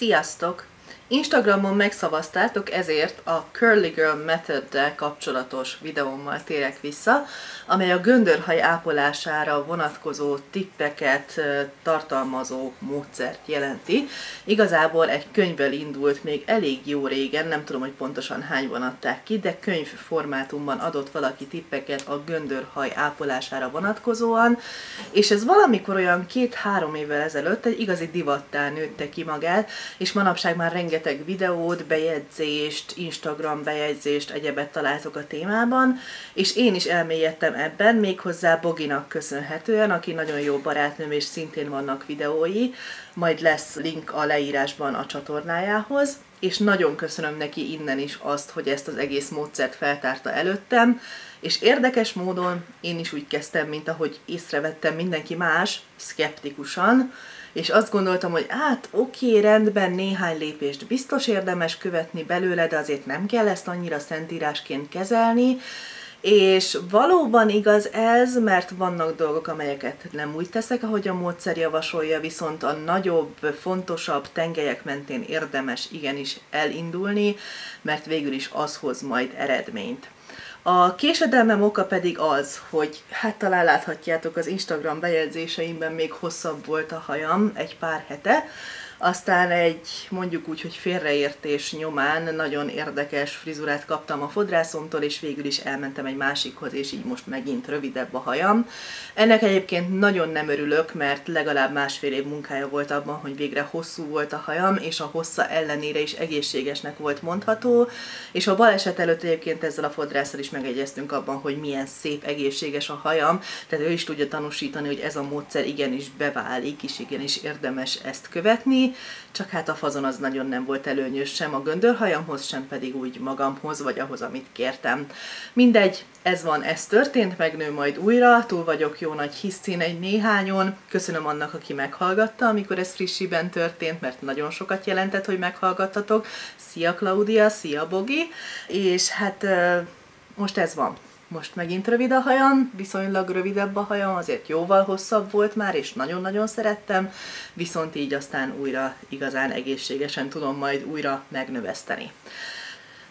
Sziasztok! Instagramon megszavaztátok, ezért a Curly Girl Method-del kapcsolatos videómmal térek vissza, amely a göndörhaj ápolására vonatkozó tippeket tartalmazó módszert jelenti. Igazából egy könyvvel indult még elég jó régen, nem tudom, hogy pontosan hányban adták ki, de könyvformátumban adott valaki tippeket a göndörhaj ápolására vonatkozóan, és ez valamikor olyan 2-3 évvel ezelőtt egy igazi divattá nőtte ki magát, és manapság már rengeteg videót, bejegyzést, Instagram bejegyzést, egyebet találtok a témában, és én is elmélyedtem ebben, méghozzá Boginak köszönhetően, aki nagyon jó barátnőm, és szintén vannak videói, majd lesz link a leírásban a csatornájához, és nagyon köszönöm neki innen is azt, hogy ezt az egész módszert feltárta előttem, és érdekes módon én is úgy kezdtem, mint ahogy észrevettem mindenki más, szkeptikusan, és azt gondoltam, hogy hát oké, rendben, néhány lépést biztos érdemes követni belőle, de azért nem kell ezt annyira szentírásként kezelni, és valóban igaz ez, mert vannak dolgok, amelyeket nem úgy teszek, ahogy a módszer javasolja, viszont a nagyobb, fontosabb tengelyek mentén érdemes igenis elindulni, mert végül is az hoz majd eredményt. A késedelmem oka pedig az, hogy hát talán láthatjátok az Instagram bejegyzéseimben, még hosszabb volt a hajam egy pár hete, aztán egy mondjuk úgy, hogy félreértés nyomán nagyon érdekes frizurát kaptam a fodrászomtól, és végül is elmentem egy másikhoz, és így most megint rövidebb a hajam. Ennek egyébként nagyon nem örülök, mert legalább másfél év munkája volt abban, hogy végre hosszú volt a hajam, és a hossza ellenére is egészségesnek volt mondható, és a baleset előtt egyébként ezzel a fodrásszal is megegyeztünk abban, hogy milyen szép, egészséges a hajam, tehát ő is tudja tanúsítani, hogy ez a módszer igenis beválik, és igenis érdemes ezt követni. Csak hát a fazon az nagyon nem volt előnyös sem a göndörhajamhoz, sem pedig úgy magamhoz, vagy ahhoz, amit kértem. Mindegy, ez van, ez történt, megnő majd újra, túl vagyok jó nagy hisztin egy néhányon. Köszönöm annak, aki meghallgatta, amikor ez frissiben történt, mert nagyon sokat jelentett, hogy meghallgattatok. Szia Claudia, szia Bogi, és hát most ez van. Most megint rövid a hajam, viszonylag rövidebb a hajam, azért jóval hosszabb volt már, és nagyon-nagyon szerettem, viszont így aztán újra igazán egészségesen tudom majd újra megnöveszteni.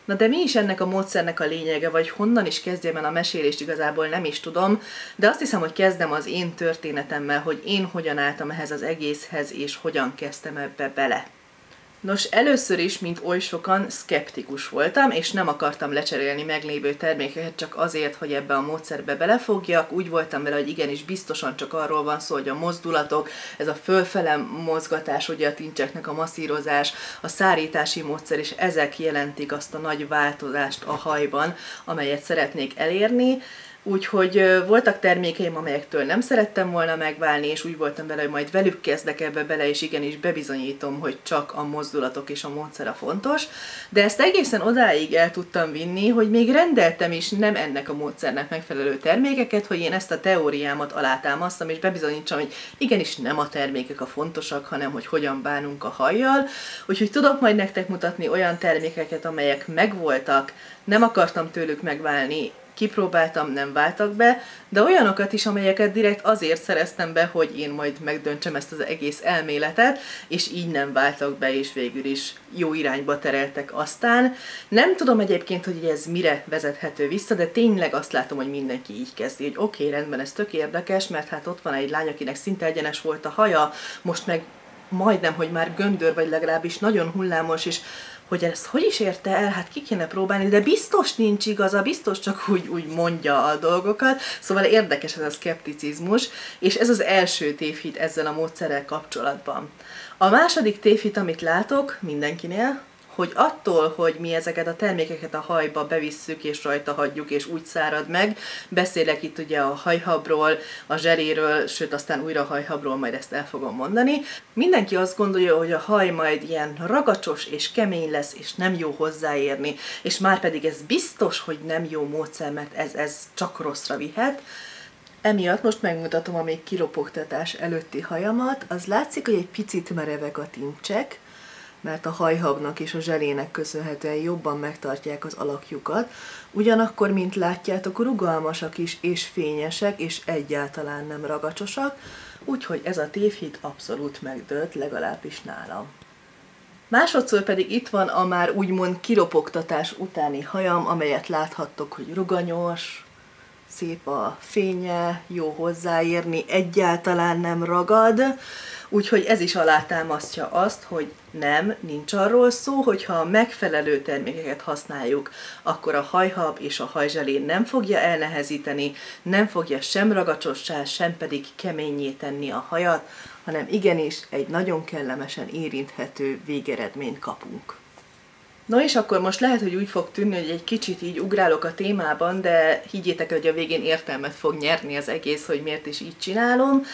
Na de mi is ennek a módszernek a lényege, vagy honnan is kezdjem el a mesélést, igazából nem is tudom, de azt hiszem, hogy kezdem az én történetemmel, hogy én hogyan álltam ehhez az egészhez, és hogyan kezdtem ebbe bele. Nos, először is, mint oly sokan, szkeptikus voltam, és nem akartam lecserélni meglévő termékeket csak azért, hogy ebbe a módszerbe belefogjak. Úgy voltam vele, hogy igenis biztosan csak arról van szó, hogy a mozdulatok, ez a fölfele mozgatás, ugye a tincseknek a masszírozás, a szárítási módszer, és ezek jelentik azt a nagy változást a hajban, amelyet szeretnék elérni. Úgyhogy voltak termékeim, amelyektől nem szerettem volna megválni, és úgy voltam vele, hogy majd velük kezdek ebbe bele, és igenis bebizonyítom, hogy csak a mozdulatok és a módszer a fontos. De ezt egészen odáig el tudtam vinni, hogy még rendeltem is nem ennek a módszernek megfelelő termékeket, hogy én ezt a teóriámat alátámasztam, és bebizonyítsam, hogy igenis nem a termékek a fontosak, hanem hogy hogyan bánunk a hajjal. Úgyhogy tudok majd nektek mutatni olyan termékeket, amelyek megvoltak, nem akartam tőlük megválni, kipróbáltam, nem váltak be, de olyanokat is, amelyeket direkt azért szereztem be, hogy én majd megdöntsem ezt az egész elméletet, és így nem váltak be, és végül is jó irányba tereltek aztán. Nem tudom egyébként, hogy ez mire vezethető vissza, de tényleg azt látom, hogy mindenki így kezdi, hogy oké, rendben, ez tök érdekes, mert hát ott van egy lány, akinek szinte egyenes volt a haja, most meg majdnem, hogy már göndör, vagy legalábbis nagyon hullámos, és hogy ezt hogy is érte el, hát ki kéne próbálni, de biztos nincs igaza, biztos csak úgy mondja a dolgokat, szóval érdekes ez a szkepticizmus, és ez az első tévhit ezzel a módszerrel kapcsolatban. A második tévhit, amit látok mindenkinél, hogy attól, hogy mi ezeket a termékeket a hajba bevisszük, és rajta hagyjuk, és úgy szárad meg, beszélek itt ugye a hajhabról, a zseléről, sőt aztán újra a hajhabról, majd ezt el fogom mondani. Mindenki azt gondolja, hogy a haj majd ilyen ragacsos és kemény lesz, és nem jó hozzáérni, és már pedig ez biztos, hogy nem jó módszer, mert ez csak rosszra vihet. Emiatt most megmutatom a még kilopogtatás előtti hajamat, az látszik, hogy egy picit merevek a tincsek, mert a hajhabnak és a zselének köszönhetően jobban megtartják az alakjukat, ugyanakkor, mint látjátok, rugalmasak is, és fényesek, és egyáltalán nem ragacsosak, úgyhogy ez a tévhit abszolút megdőlt, legalábbis nálam. Másodszor pedig itt van a már úgymond kiropogtatás utáni hajam, amelyet láthattok, hogy ruganyos, szép a fénye, jó hozzáérni, egyáltalán nem ragad, úgyhogy ez is alátámasztja azt, hogy nem, nincs arról szó, hogyha a megfelelő termékeket használjuk, akkor a hajhab és a hajzselé nem fogja elnehezíteni, nem fogja sem ragacsossá, sem pedig keményé tenni a hajat, hanem igenis egy nagyon kellemesen érinthető végeredményt kapunk. No és akkor most lehet, hogy úgy fog tűnni, hogy egy kicsit így ugrálok a témában, de higgyétek, hogy a végén értelmet fog nyerni az egész, hogy miért is így csinálom.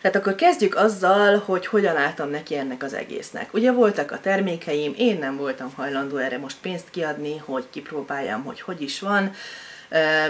Tehát akkor kezdjük azzal, hogy hogyan álltam neki ennek az egésznek. Ugye voltak a termékeim, én nem voltam hajlandó erre most pénzt kiadni, hogy kipróbáljam, hogy hogy is van.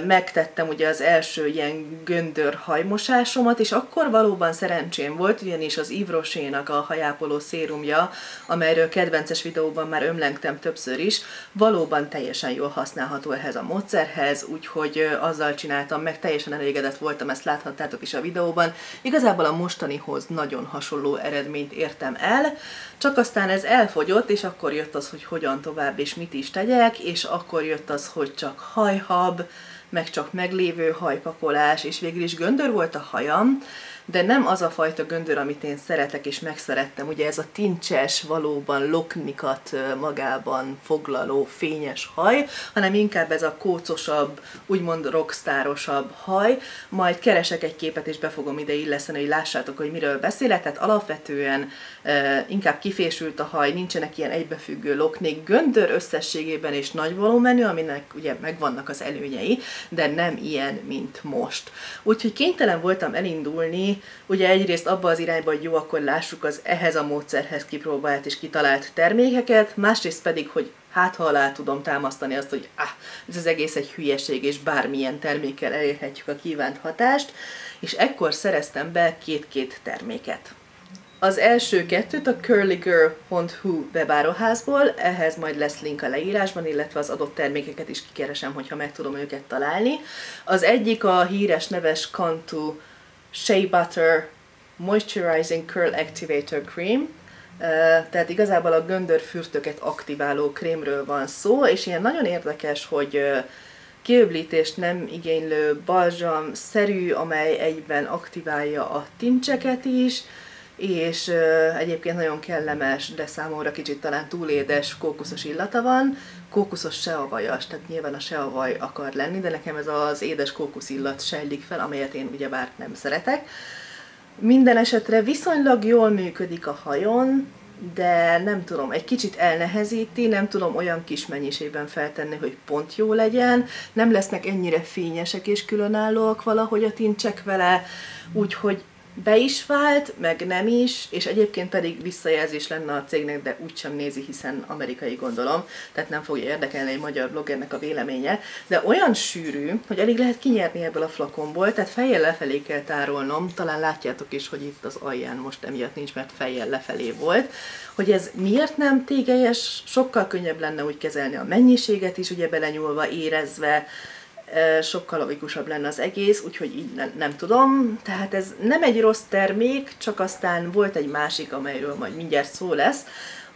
Megtettem ugye az első ilyen göndör hajmosásomat, és akkor valóban szerencsém volt, ugyanis az Yves Rocher-nak a hajápoló szérumja, amelyről kedvences videóban már ömlengtem többször is, valóban teljesen jól használható ehhez a módszerhez, úgyhogy azzal csináltam meg, teljesen elégedett voltam, ezt láthattátok is a videóban. Igazából a mostanihoz nagyon hasonló eredményt értem el, csak aztán ez elfogyott, és akkor jött az, hogy hogyan tovább és mit is tegyek, és akkor jött az, hogy csak hajhab, meg csak meglévő hajpakolás, és végül is göndör volt a hajam, de nem az a fajta göndör, amit én szeretek és megszerettem. Ugye ez a tincses, valóban loknikat magában foglaló fényes haj, hanem inkább ez a kócosabb, úgymond rockstárosabb haj. Majd keresek egy képet és be fogom ide illeszteni, hogy lássátok, hogy miről beszélek. Tehát alapvetően inkább kifésült a haj, nincsenek ilyen egybefüggő loknik. Göndör összességében és nagy volumenű, aminek ugye megvannak az előnyei, de nem ilyen, mint most. Úgyhogy kénytelen voltam elindulni, ugye egyrészt abba az irányba, hogy jó, akkor lássuk az ehhez a módszerhez kipróbált és kitalált termékeket, másrészt pedig, hogy hát ha alá tudom támasztani azt, hogy ez az egész egy hülyeség, és bármilyen termékkel elérhetjük a kívánt hatást, és ekkor szereztem be két-két terméket. Az első kettőt a curlygirl.hu webáruházból, ehhez majd lesz link a leírásban, illetve az adott termékeket is kikeresem, hogyha meg tudom őket találni. Az egyik a híres neves Cantu Shea Butter Moisturizing Curl Activator Cream, tehát igazából a göndörfürtöket aktiváló krémről van szó, és ilyen nagyon érdekes, hogy kiöblítést nem igénylő balzsamszerű, amely egyben aktiválja a tincseket is, és egyébként nagyon kellemes, de számomra kicsit talán túl édes kókuszos illata van, kókuszos seavajas, tehát nyilván a seavaj akar lenni, de nekem ez az édes kókusz illat sejlik fel, amelyet én ugyebár nem szeretek. Minden esetre viszonylag jól működik a hajon, de nem tudom, egy kicsit elnehezíti, nem tudom olyan kis mennyiségben feltenni, hogy pont jó legyen, nem lesznek ennyire fényesek és különállóak valahogy a tincsek vele, úgyhogy be is vált, meg nem is, és egyébként pedig visszajelzés lenne a cégnek, de úgysem nézi, hiszen amerikai gondolom, tehát nem fogja érdekelni egy magyar bloggernek a véleménye, de olyan sűrű, hogy alig lehet kinyerni ebből a flakonból, tehát fejjel lefelé kell tárolnom, talán látjátok is, hogy itt az alján most emiatt nincs, mert fejjel lefelé volt, hogy ez miért nem tégelyes, sokkal könnyebb lenne úgy kezelni a mennyiséget is, ugye belenyúlva, érezve, sokkal logikusabb lenne az egész, úgyhogy így nem tudom. Tehát ez nem egy rossz termék, csak aztán volt egy másik, amelyről majd mindjárt szó lesz,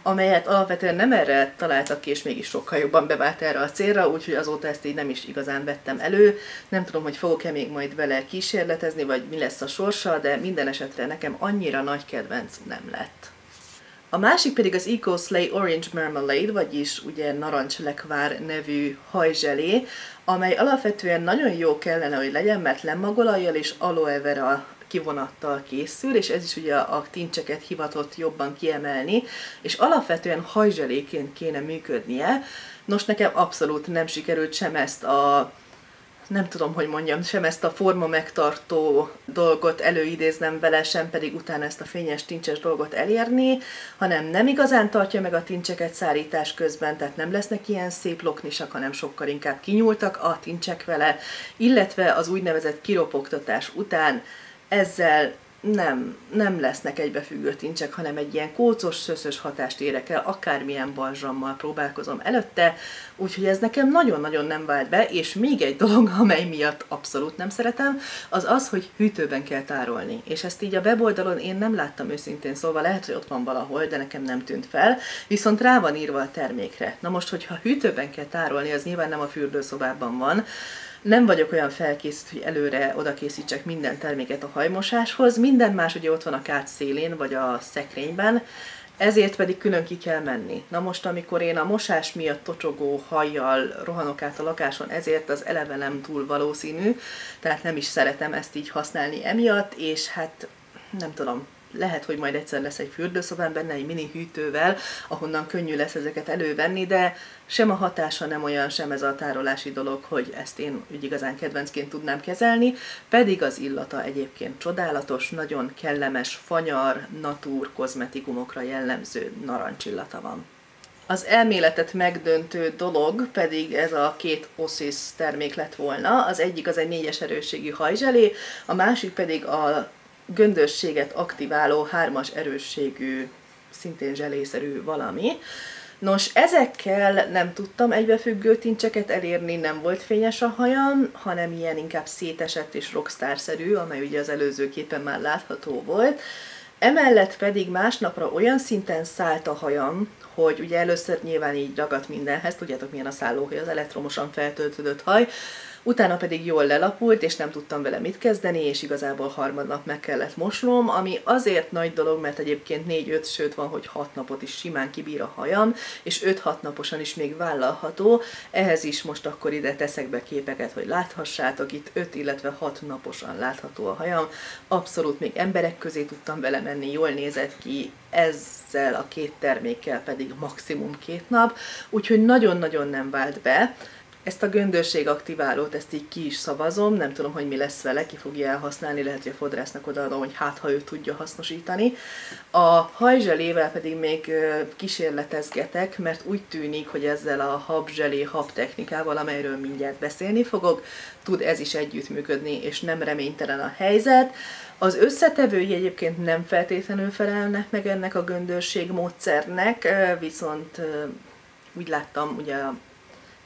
amelyet alapvetően nem erre találtak ki, és mégis sokkal jobban bevált erre a célra, úgyhogy azóta ezt így nem is igazán vettem elő. Nem tudom, hogy fogok-e még majd vele kísérletezni, vagy mi lesz a sorsa, de minden esetre nekem annyira nagy kedvenc nem lett. A másik pedig az Ecoslay Orange Marmalade, vagyis ugye narancslekvár nevű hajzselé, amely alapvetően nagyon jó kellene, hogy legyen, mert lemagolajjal és aloe vera kivonattal készül, és ez is ugye a tincseket hivatott jobban kiemelni, és alapvetően hajzseléként kéne működnie. Nos, nekem abszolút nem sikerült sem ezt a sem ezt a forma megtartó dolgot előidéznem vele, sem pedig utána ezt a fényes tincses dolgot elérni, hanem nem igazán tartja meg a tincseket szárítás közben, tehát nem lesznek ilyen szép loknisak, hanem sokkal inkább kinyúltak a tincsek vele, illetve az úgynevezett kiropogtatás után ezzel nem lesznek egybefüggő tincsek, hanem egy ilyen kócos, szöszös hatást érek el, akármilyen balzsammal próbálkozom előtte, úgyhogy ez nekem nagyon-nagyon nem vált be, és még egy dolog, amely miatt abszolút nem szeretem, az az, hogy hűtőben kell tárolni. És ezt így a weboldalon én nem láttam őszintén, szóval lehet, hogy ott van valahol, de nekem nem tűnt fel, viszont rá van írva a termékre. Na most, hogyha hűtőben kell tárolni, az nyilván nem a fürdőszobában van. Nem vagyok olyan felkészült, hogy előre oda készítsek minden terméket a hajmosáshoz, minden más ugye ott van a kád szélén, vagy a szekrényben, ezért pedig külön ki kell menni. Na most, amikor én a mosás miatt tocsogó hajjal rohanok át a lakáson, ezért az eleve nem túl valószínű, tehát nem is szeretem ezt így használni emiatt, és hát nem tudom, lehet, hogy majd egyszer lesz egy fürdőszobám benne egy mini hűtővel, ahonnan könnyű lesz ezeket elővenni, de sem a hatása nem olyan, sem ez a tárolási dolog, hogy ezt én úgy igazán kedvencként tudnám kezelni, pedig az illata egyébként csodálatos, nagyon kellemes, fanyar, natúr kozmetikumokra jellemző narancsillata van. Az elméletet megdöntő dolog pedig ez a két Osis termék lett volna, az egyik az egy 4-es erősségű hajzselé, a másik pedig a göndösséget aktiváló 3-as erősségű, szintén zselészerű valami. Nos, ezekkel nem tudtam egybefüggő tincseket elérni, nem volt fényes a hajam, hanem ilyen inkább szétesett és rockstar-szerű, amely ugye az előző képen már látható volt. Emellett pedig másnapra olyan szinten szállt a hajam, hogy ugye először nyilván így ragadt mindenhez, tudjátok milyen a szállóhaj, az elektromosan feltöltődött haj, utána pedig jól lelapult, és nem tudtam vele mit kezdeni, és igazából harmadnap meg kellett mosnom, ami azért nagy dolog, mert egyébként 4-5, sőt van, hogy 6 napot is simán kibír a hajam, és 5-6 naposan is még vállalható, ehhez is most akkor ide teszek be képeket, hogy láthassátok, itt 5, illetve 6 naposan látható a hajam, abszolút még emberek közé tudtam vele menni, jól nézett ki, ezzel a két termékkel pedig maximum 2 nap, úgyhogy nagyon-nagyon nem vált be. Ezt a göndörség aktiválót, ezt így ki is szavazom, nem tudom, hogy mi lesz vele, ki fogja elhasználni, lehet, hogy a fodrásznak odaadom, hogy hát, ha ő tudja hasznosítani. A hajzselével pedig még kísérletezgetek, mert úgy tűnik, hogy ezzel a habzselé-hab technikával, amelyről mindjárt beszélni fogok, tud ez is együttműködni, és nem reménytelen a helyzet. Az összetevői egyébként nem feltétlenül felelnek meg ennek a göndörség módszernek, viszont úgy láttam, ugye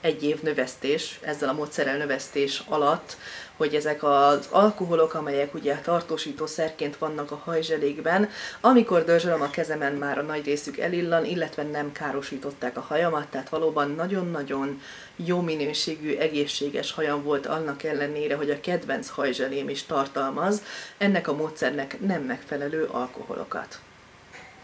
egy év növesztés, ezzel a módszerrel növesztés alatt, hogy ezek az alkoholok, amelyek ugye tartósítószerként vannak a hajzselékben, amikor dörzsölöm a kezemen, már a nagy részük elillan, illetve nem károsították a hajamat, tehát valóban nagyon-nagyon jó minőségű, egészséges hajam volt annak ellenére, hogy a kedvenc hajzselém is tartalmaz ennek a módszernek nem megfelelő alkoholokat.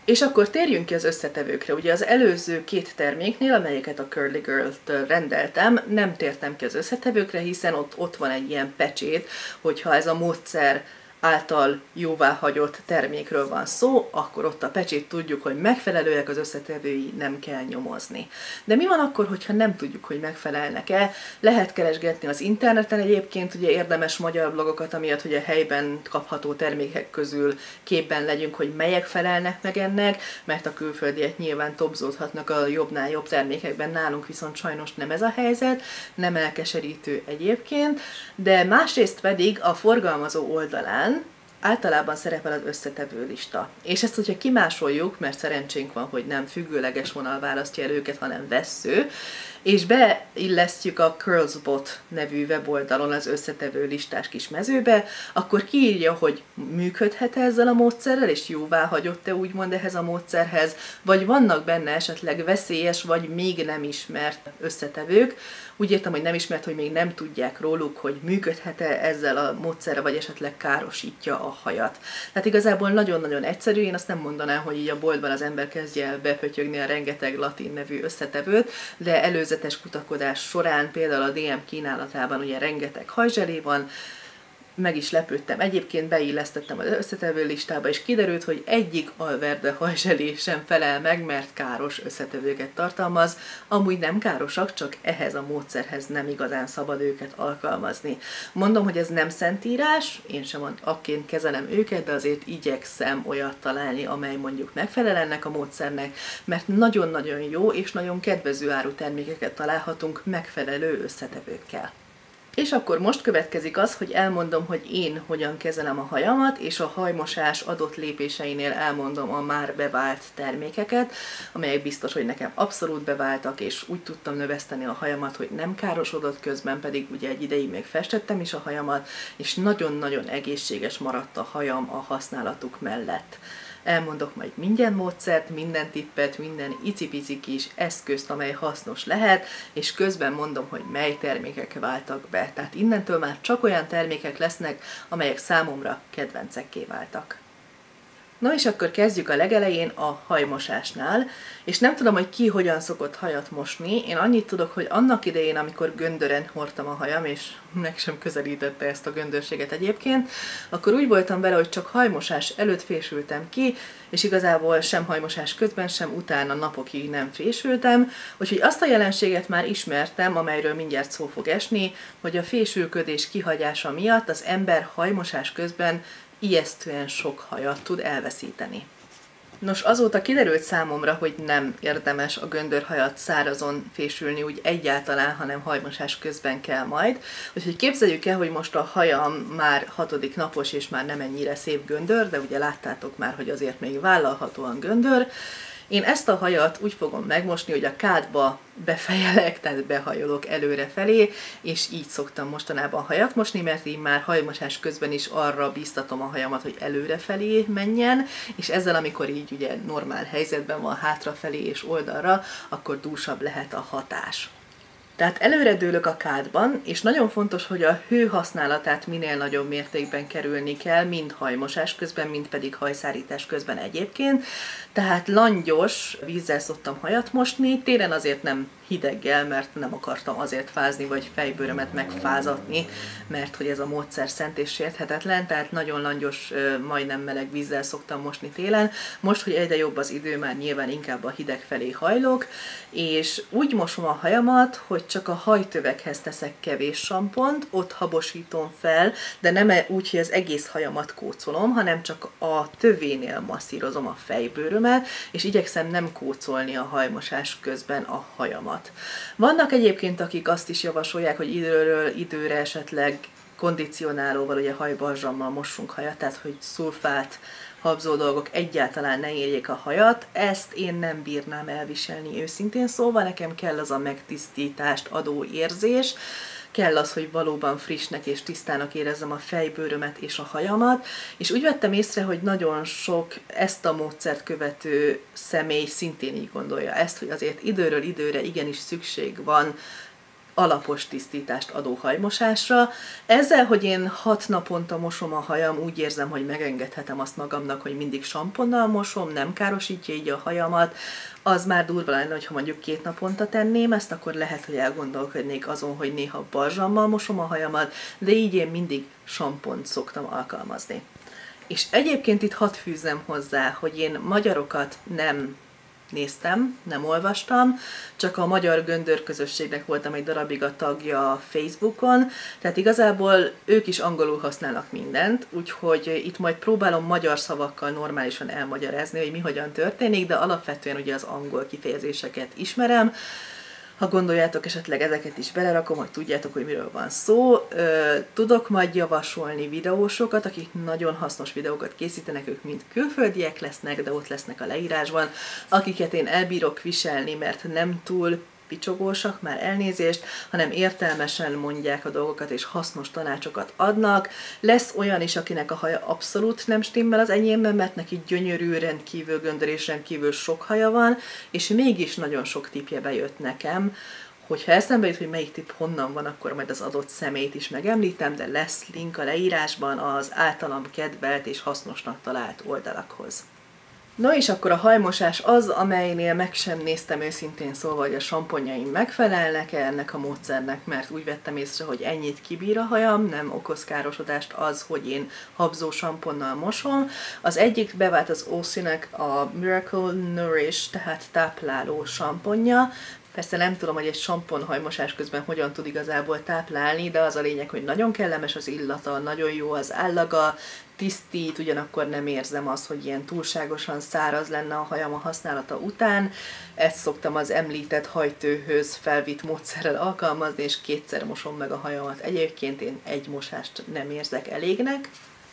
És akkor térjünk ki az összetevőkre. Ugye az előző két terméknél, amelyeket a Curly Girl-t rendeltem, nem tértem ki az összetevőkre, hiszen ott van egy ilyen pecsét, hogyha ez a módszer által jóváhagyott termékről van szó, akkor ott a pecsét tudjuk, hogy megfelelőek az összetevői, nem kell nyomozni. De mi van akkor, hogyha nem tudjuk, hogy megfelelnek-e? Lehet keresgetni az interneten egyébként, ugye érdemes magyar blogokat, amiatt, hogy a helyben kapható termékek közül képben legyünk, hogy melyek felelnek meg ennek, mert a külföldiek nyilván tobzódhatnak a jobbnál jobb termékekben, nálunk viszont sajnos nem ez a helyzet, nem elkeserítő egyébként, de másrészt pedig a forgalmazó oldalán általában szerepel az összetevő lista. És ezt, hogyha kimásoljuk, mert szerencsénk van, hogy nem függőleges vonal választja el őket, hanem vessző, és beillesztjük a Curlsbot nevű weboldalon az összetevő listás kis mezőbe, akkor kiírja, hogy működhet-e ezzel a módszerrel, és jóvá hagyott-e úgymond ehhez a módszerhez, vagy vannak benne esetleg veszélyes, vagy még nem ismert összetevők. Úgy értem, hogy nem ismert, hogy még nem tudják róluk, hogy működhet-e ezzel a módszerrel, vagy esetleg károsítja a hajat. Tehát igazából nagyon-nagyon egyszerű, én azt nem mondanám, hogy így a boltban az ember kezdje el bepötyögni a rengeteg latin nevű összetevőt, de előzetes kutakodás során, például a DM kínálatában ugye rengeteg hajzselé van, meg is lepődtem. Egyébként beillesztettem az összetevő listába, és kiderült, hogy egyik Alverde hajzselé sem felel meg, mert káros összetevőket tartalmaz. Amúgy nem károsak, csak ehhez a módszerhez nem igazán szabad őket alkalmazni. Mondom, hogy ez nem szentírás, én sem akként kezelem őket, de azért igyekszem olyat találni, amely mondjuk megfelel ennek a módszernek, mert nagyon-nagyon jó és nagyon kedvező áru termékeket találhatunk megfelelő összetevőkkel. És akkor most következik az, hogy elmondom, hogy én hogyan kezelem a hajamat, és a hajmosás adott lépéseinél elmondom a már bevált termékeket, amelyek biztos, hogy nekem abszolút beváltak, és úgy tudtam növeszteni a hajamat, hogy nem károsodott, közben pedig ugye egy ideig még festettem is a hajamat, és nagyon-nagyon egészséges maradt a hajam a használatuk mellett. Elmondok majd minden módszert, minden tippet, minden icipici kis eszközt, amely hasznos lehet, és közben mondom, hogy mely termékek váltak be. Tehát innentől már csak olyan termékek lesznek, amelyek számomra kedvencekké váltak. Na és akkor kezdjük a legelején, a hajmosásnál, és nem tudom, hogy ki hogyan szokott hajat mosni. Én annyit tudok, hogy annak idején, amikor göndören hordtam a hajam, és meg sem közelítette ezt a göndörséget egyébként, akkor úgy voltam vele, hogy csak hajmosás előtt fésültem ki, és igazából sem hajmosás közben, sem utána napokig nem fésültem, úgyhogy azt a jelenséget már ismertem, amelyről mindjárt szó fog esni, hogy a fésülködés kihagyása miatt az ember hajmosás közben ijesztően sok hajat tud elveszíteni. Nos, azóta kiderült számomra, hogy nem érdemes a göndörhajat szárazon fésülni úgy egyáltalán, hanem hajmosás közben kell majd. Úgyhogy képzeljük el, hogy most a hajam már 6. napos, és már nem ennyire szép göndör, de ugye láttátok már, hogy azért még vállalhatóan göndör. Én ezt a hajat úgy fogom megmosni, hogy a kádba befejelek, tehát behajolok előrefelé, és így szoktam mostanában hajat mosni, mert így már hajmosás közben is arra bíztatom a hajamat, hogy előrefelé menjen, és ezzel, amikor így ugye normál helyzetben van hátrafelé és oldalra, akkor dúsabb lehet a hatás. Tehát előre dőlök a kádban, és nagyon fontos, hogy a hő használatát minél nagyobb mértékben kerülni kell, mind hajmosás közben, mind pedig hajszárítás közben egyébként. Tehát langyos vízzel szoktam hajat mosni, télen azért nem hideggel, mert nem akartam azért fázni, vagy fejbőrömet megfázatni, mert hogy ez a módszer szent és sérthetetlen, tehát nagyon langyos, majdnem meleg vízzel szoktam mosni télen. Most, hogy egyre jobb az idő, már nyilván inkább a hideg felé hajlok, és úgy mosom a hajamat, hogy csak a hajtövekhez teszek kevés sampont, ott habosítom fel, de nem úgy, hogy az egész hajamat kócolom, hanem csak a tövénél masszírozom a fejbőrömet, és igyekszem nem kócolni a hajmosás közben a hajamat. Vannak egyébként, akik azt is javasolják, hogy időről időre esetleg kondicionálóval, ugye hajbalzsammal mossunk hajat, tehát hogy szulfát, habzó dolgok egyáltalán ne érjék a hajat. Ezt én nem bírnám elviselni őszintén szóval, nekem kell az a megtisztítást adó érzés, kell az, hogy valóban frissnek és tisztának érezzem a fejbőrömet és a hajamat, és úgy vettem észre, hogy nagyon sok ezt a módszert követő személy szintén így gondolja ezt, hogy azért időről időre igenis szükség van alapos tisztítást adó hajmosásra. Ezzel, hogy én 6 naponta mosom a hajam, úgy érzem, hogy megengedhetem azt magamnak, hogy mindig samponnal mosom, nem károsítja így a hajamat. Az már durva lenne, hogyha mondjuk 2 naponta tenném ezt, akkor lehet, hogy elgondolkodnék azon, hogy néha balzsammal mosom a hajamat, de így én mindig sampont szoktam alkalmazni. És egyébként itt hadd fűzzem hozzá, hogy én magyarokat nem néztem, nem olvastam, csak a magyar göndörközösségnek voltam egy darabig a tagja Facebookon, tehát igazából ők is angolul használnak mindent, úgyhogy itt majd próbálom magyar szavakkal normálisan elmagyarázni, hogy mi hogyan történik, de alapvetően ugye az angol kifejezéseket ismerem. Ha gondoljátok, esetleg ezeket is belerakom, hogy tudjátok, hogy miről van szó. Tudok majd javasolni videósokat, akik nagyon hasznos videókat készítenek, ők mind külföldiek lesznek, de ott lesznek a leírásban, akiket én elbírok viselni, mert nem túl picsogósak, már elnézést, hanem értelmesen mondják a dolgokat, és hasznos tanácsokat adnak. Lesz olyan is, akinek a haja abszolút nem stimmel az enyémben, mert neki gyönyörű, rendkívül göndörés, rendkívül sok haja van, és mégis nagyon sok tippje bejött nekem. Hogyha eszembe jut, hogy melyik tipp honnan van, akkor majd az adott személyt is megemlítem, de lesz link a leírásban az általam kedvelt és hasznosnak talált oldalakhoz. No és akkor a hajmosás az, amelynél meg sem néztem őszintén szólva, hogy a samponjaim megfelelnek-e ennek a módszernek, mert úgy vettem észre, hogy ennyit kibír a hajam, nem okoz károsodást az, hogy én habzó samponnal mosom. Az egyik bevált az Osis-nek a Miracle Nourish, tehát tápláló samponja, Persze nem tudom, hogy egy sampon hajmosás közben hogyan tud igazából táplálni, de az a lényeg, hogy nagyon kellemes az illata, nagyon jó az állaga, tisztít, ugyanakkor nem érzem azt, hogy ilyen túlságosan száraz lenne a hajam a használata után. Ezt szoktam az említett hajtőhöz felvitt módszerrel alkalmazni, és kétszer mosom meg a hajamat. Egyébként én egy mosást nem érzek elégnek.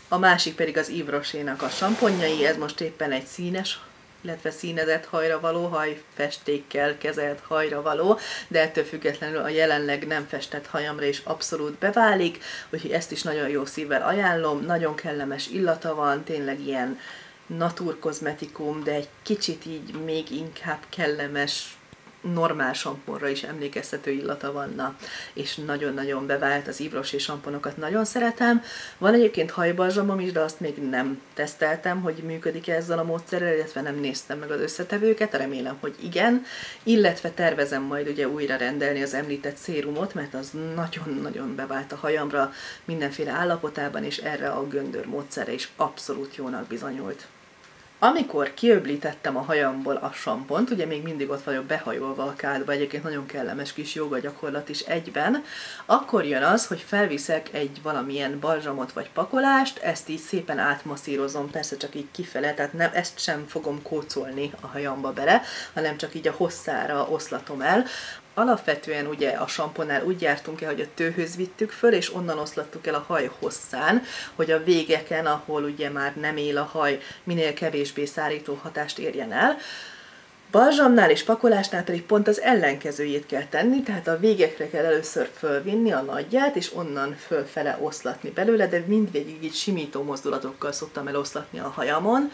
A másik pedig az Yves Rocher-nak a samponjai, ez most éppen egy színes, illetve színezett hajra való, hajfestékkel kezelt hajra való, de ettől függetlenül a jelenleg nem festett hajamra is abszolút beválik, úgyhogy ezt is nagyon jó szívvel ajánlom, nagyon kellemes illata van, tényleg ilyen naturkozmetikum, de egy kicsit így még inkább kellemes, normál samponra is emlékeztető illata vanna, és nagyon-nagyon bevált, az Yves Rocher samponokat nagyon szeretem. Van egyébként hajbalzsamom is, de azt még nem teszteltem, hogy működik-e ezzel a módszerrel, illetve nem néztem meg az összetevőket, remélem, hogy igen, illetve tervezem majd ugye újra rendelni az említett szérumot, mert az nagyon-nagyon bevált a hajamra mindenféle állapotában, és erre a göndör módszerre is abszolút jónak bizonyult. Amikor kiöblítettem a hajamból a sampont, ugye még mindig ott vagyok behajolva a kádba, egyébként nagyon kellemes kis jóga gyakorlat is egyben, akkor jön az, hogy felviszek egy valamilyen balzsamot vagy pakolást, ezt így szépen átmasszírozom, persze csak így kifele, tehát nem, ezt sem fogom kócolni a hajamba bele, hanem csak így a hosszára oszlatom el. Alapvetően ugye a samponnál úgy jártunk el, hogy a tőhöz vittük föl, és onnan oszlattuk el a haj hosszán, hogy a végeken, ahol ugye már nem él a haj, minél kevésbé szárító hatást érjen el. Balzsamnál és pakolásnál pedig pont az ellenkezőjét kell tenni, tehát a végekre kell először fölvinni a nagyját, és onnan fölfele oszlatni belőle, de mindvégig így simító mozdulatokkal szoktam eloszlatni a hajamon.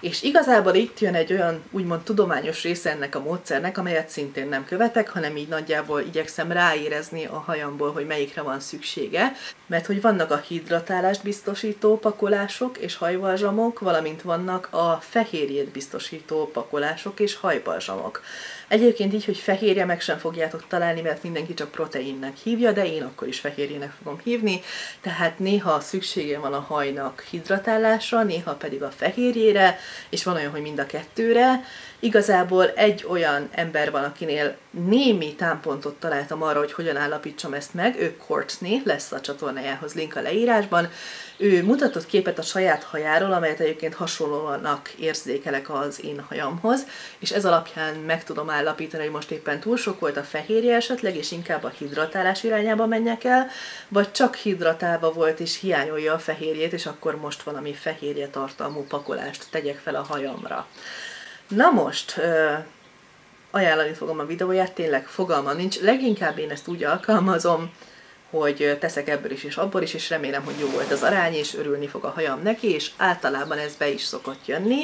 És igazából itt jön egy olyan úgymond tudományos része ennek a módszernek, amelyet szintén nem követek, hanem így nagyjából igyekszem ráérezni a hajamból, hogy melyikre van szüksége, mert hogy vannak a hidratálást biztosító pakolások és hajbalzsamok, valamint vannak a fehérjét biztosító pakolások és hajbalzsamok. Egyébként így, hogy fehérje meg sem fogjátok találni, mert mindenki csak proteinnek hívja, de én akkor is fehérjének fogom hívni, tehát néha szüksége van a hajnak hidratálásra, néha pedig a fehérjére, és van olyan, hogy mind a kettőre. Igazából egy olyan ember van, akinél némi támpontot találtam arra, hogy hogyan állapítsam ezt meg, ő Courtney, lesz a csatornájához link a leírásban. Ő mutatott képet a saját hajáról, amelyet egyébként hasonlónak érzékelek az én hajamhoz, és ez alapján meg tudom állapítani, hogy most éppen túl sok volt a fehérje esetleg, és inkább a hidratálás irányába menjek el, vagy csak hidratálva volt, és hiányolja a fehérjét, és akkor most valami fehérje tartalmú pakolást tegyek fel a hajamra. Na most, ajánlani fogom a videóját, tényleg fogalma nincs, leginkább én ezt úgy alkalmazom, hogy teszek ebből is és abból is, és remélem, hogy jó volt az arány, és örülni fog a hajam neki, és általában ez be is szokott jönni.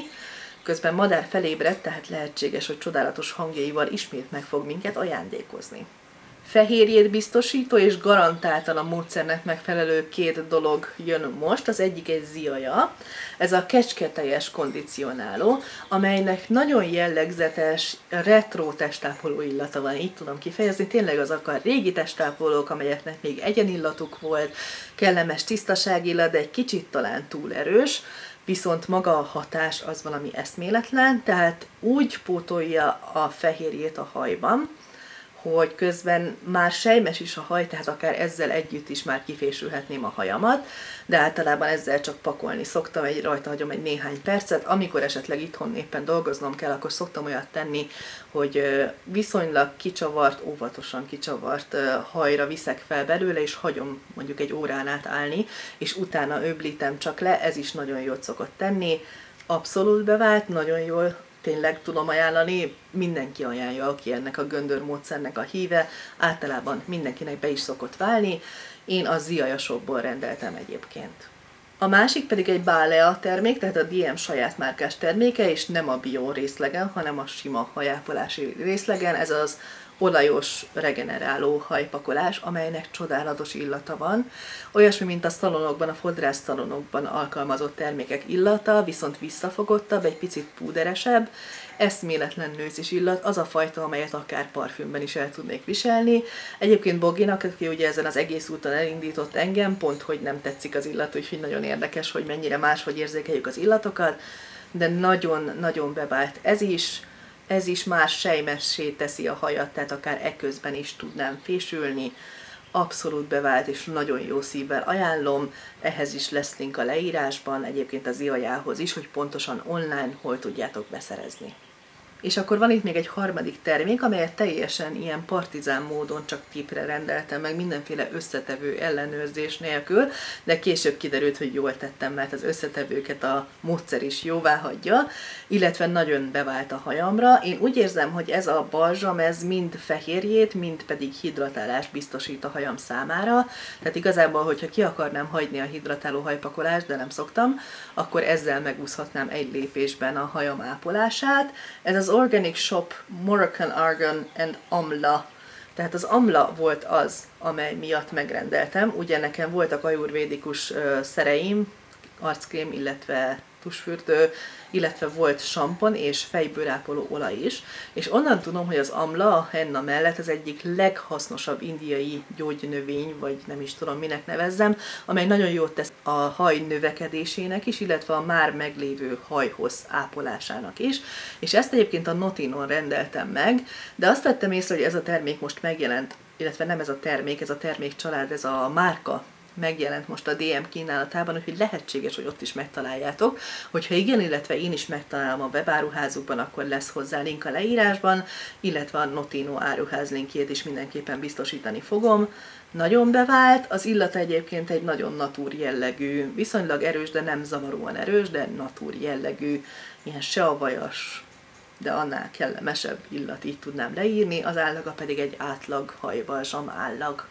Közben madár felébredt, tehát lehetséges, hogy csodálatos hangjaival ismét meg fog minket ajándékozni. Fehérjét biztosító és garantáltan a módszernek megfelelő két dolog jön most, az egyik egy Ziaja, ez a kecsketeljes kondicionáló, amelynek nagyon jellegzetes retro testápoló illata van, így tudom kifejezni, tényleg azok a régi testápolók, amelyeknek még egyenillatuk volt, kellemes tisztaságillat, de egy kicsit talán túl erős, viszont maga a hatás az valami eszméletlen, tehát úgy pótolja a fehérjét a hajban, hogy közben már sejmes is a haj, tehát akár ezzel együtt is már kifésülhetném a hajamat, de általában ezzel csak pakolni szoktam, rajta hagyom egy néhány percet, amikor esetleg itthon éppen dolgoznom kell, akkor szoktam olyat tenni, hogy viszonylag kicsavart, óvatosan kicsavart hajra viszek fel belőle, és hagyom mondjuk egy órán át állni, és utána öblítem csak le, ez is nagyon jót szokott tenni, abszolút bevált, nagyon jól, tényleg tudom ajánlani, mindenki ajánlja, aki ennek a göndörmódszernek a híve, általában mindenkinek be is szokott válni, én a Ziaja Shopból rendeltem egyébként. A másik pedig egy Balea termék, tehát a DM saját márkás terméke, és nem a bio részlegen, hanem a sima hajápolási részlegen, ez az olajos regeneráló hajpakolás, amelynek csodálatos illata van. Olyasmi, mint a szalonokban, a fodrászszalonokban alkalmazott termékek illata, viszont visszafogottabb, egy picit púderesebb, eszméletlen nőzis illat, az a fajta, amelyet akár parfümben is el tudnék viselni. Egyébként Boginak, aki ugye ezen az egész úton elindított engem, pont hogy nem tetszik az illat, úgyhogy nagyon érdekes, hogy mennyire máshogy érzékeljük az illatokat, de nagyon-nagyon bevált ez is. Ez is már sejmessé teszi a hajat, tehát akár eközben is tudnám fésülni. Abszolút bevált és nagyon jó szívvel ajánlom, ehhez is lesz link a leírásban, egyébként az Ziajához is, hogy pontosan online hol tudjátok beszerezni. És akkor van itt még egy harmadik termék, amelyet teljesen ilyen partizán módon csak tipre rendeltem meg, mindenféle összetevő ellenőrzés nélkül, de később kiderült, hogy jól tettem, mert az összetevőket a módszer is jóvá hagyja, illetve nagyon bevált a hajamra. Én úgy érzem, hogy ez a balzsam, ez mind fehérjét, mind pedig hidratálást biztosít a hajam számára, tehát igazából, hogyha ki akarnám hagyni a hidratáló hajpakolást, de nem szoktam, akkor ezzel megúszhatnám egy lépésben a hajam ápolását. Ez az Organic Shop Moroccan Argan and Amla. Tehát az amla volt az, amely miatt megrendeltem. Ugye nekem voltak ajurvédikus szereim, arckrém, illetve tusfürdő, illetve volt sampon és fejbőrápoló olaj is, és onnan tudom, hogy az amla a henna mellett az egyik leghasznosabb indiai gyógynövény, vagy nem is tudom minek nevezzem, amely nagyon jót tesz a haj növekedésének is, illetve a már meglévő hajhossz ápolásának is, és ezt egyébként a Notinon rendeltem meg, de azt vettem észre, hogy ez a termék most megjelent, illetve nem ez a termék, ez a termékcsalád, ez a márka, megjelent most a DM kínálatában, úgyhogy lehetséges, hogy ott is megtaláljátok. Hogyha igen, illetve én is megtalálom a webáruházukban, akkor lesz hozzá link a leírásban, illetve a Notino áruház linkjét is mindenképpen biztosítani fogom. Nagyon bevált, az illata egyébként egy nagyon natúr jellegű, viszonylag erős, de nem zavaróan erős, de natúr jellegű, ilyen seavajas, de annál kellemesebb illat, így tudnám leírni, az állaga pedig egy átlag hajbalzsam állag.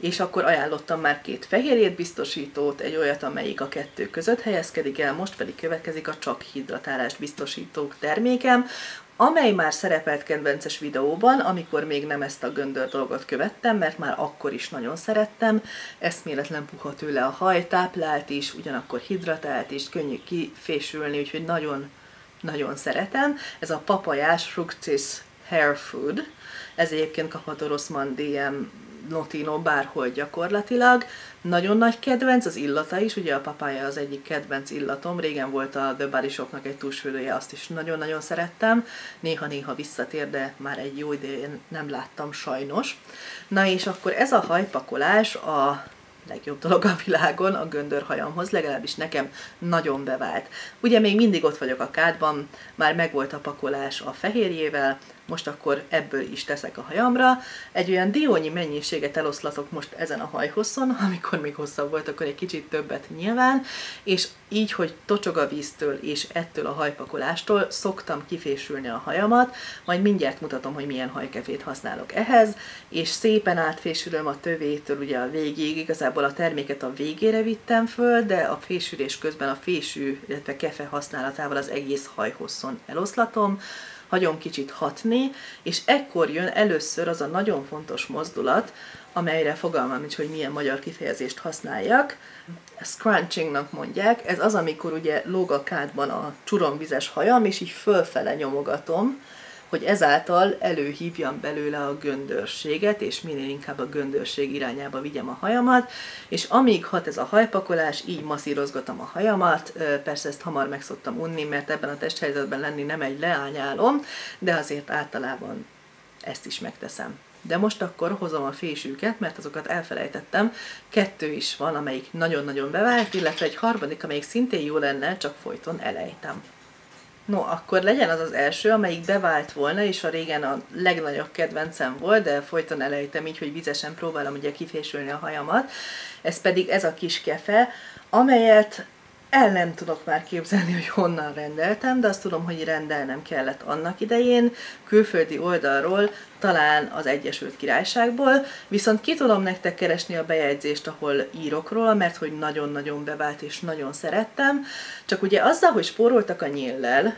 És akkor ajánlottam már két fehérjét biztosítót, egy olyat, amelyik a kettő között helyezkedik el, most pedig következik a csak hidratálást biztosítók termékem, amely már szerepelt kedvences videóban, amikor még nem ezt a göndör dolgot követtem, mert már akkor is nagyon szerettem, eszméletlen puha tőle a haj, táplált is, ugyanakkor hidratált is, könnyű kifésülni, úgyhogy nagyon-nagyon szeretem. Ez a Papayás Fructis Hair Food, ez egyébként kapható Rosszman DM Notino bárhol gyakorlatilag. Nagyon nagy kedvenc, az illata is, ugye a papája az egyik kedvenc illatom, régen volt a The Body Shopnak egy tusfürdője, azt is nagyon-nagyon szerettem, néha-néha visszatér, de már egy jó idején nem láttam sajnos. Na és akkor ez a hajpakolás a legjobb dolog a világon a göndörhajamhoz, legalábbis nekem nagyon bevált. Ugye még mindig ott vagyok a kádban, már megvolt a pakolás a fehérjével, most akkor ebből is teszek a hajamra. Egy olyan diónyi mennyiséget eloszlatok most ezen a hajhosszon, amikor még hosszabb volt, akkor egy kicsit többet nyilván, és így, hogy tocsog a víztől és ettől a hajpakolástól szoktam kifésülni a hajamat, majd mindjárt mutatom, hogy milyen hajkefét használok ehhez, és szépen átfésülöm a tövétől ugye a végig, igazából a terméket a végére vittem föl, de a fésülés közben a fésű, illetve kefe használatával az egész hajhosszon eloszlatom, hagyom kicsit hatni, és ekkor jön először az a nagyon fontos mozdulat, amelyre fogalmam nincs, hogy milyen magyar kifejezést használjak. Scrunchingnak mondják, ez az, amikor ugye lóg a kádban a csuromvizes hajam, és így fölfele nyomogatom, hogy ezáltal előhívjam belőle a göndörséget, és minél inkább a göndörség irányába vigyem a hajamat, és amíg hat ez a hajpakolás, így masszírozgatom a hajamat, persze ezt hamar meg szoktam unni, mert ebben a testhelyzetben lenni nem egy leányálom, de azért általában ezt is megteszem. De most akkor hozom a fésűket, mert azokat elfelejtettem. Kettő is van, amelyik nagyon-nagyon bevált, illetve egy harmadik, amelyik szintén jó lenne, csak folyton elejtem. No, akkor legyen az az első, amelyik bevált volna, és a régen a legnagyobb kedvencem volt, de folyton elejtem így, hogy vizesen próbálom ugye kifésülni a hajamat. Ez pedig ez a kis kefe, amelyet el nem tudok már képzelni, hogy honnan rendeltem, de azt tudom, hogy rendelnem kellett annak idején, külföldi oldalról, talán az Egyesült Királyságból, viszont ki tudom nektek keresni a bejegyzést, ahol írok róla, mert hogy nagyon-nagyon bevált és nagyon szerettem, csak ugye azzal, hogy spóroltak a nyéllel,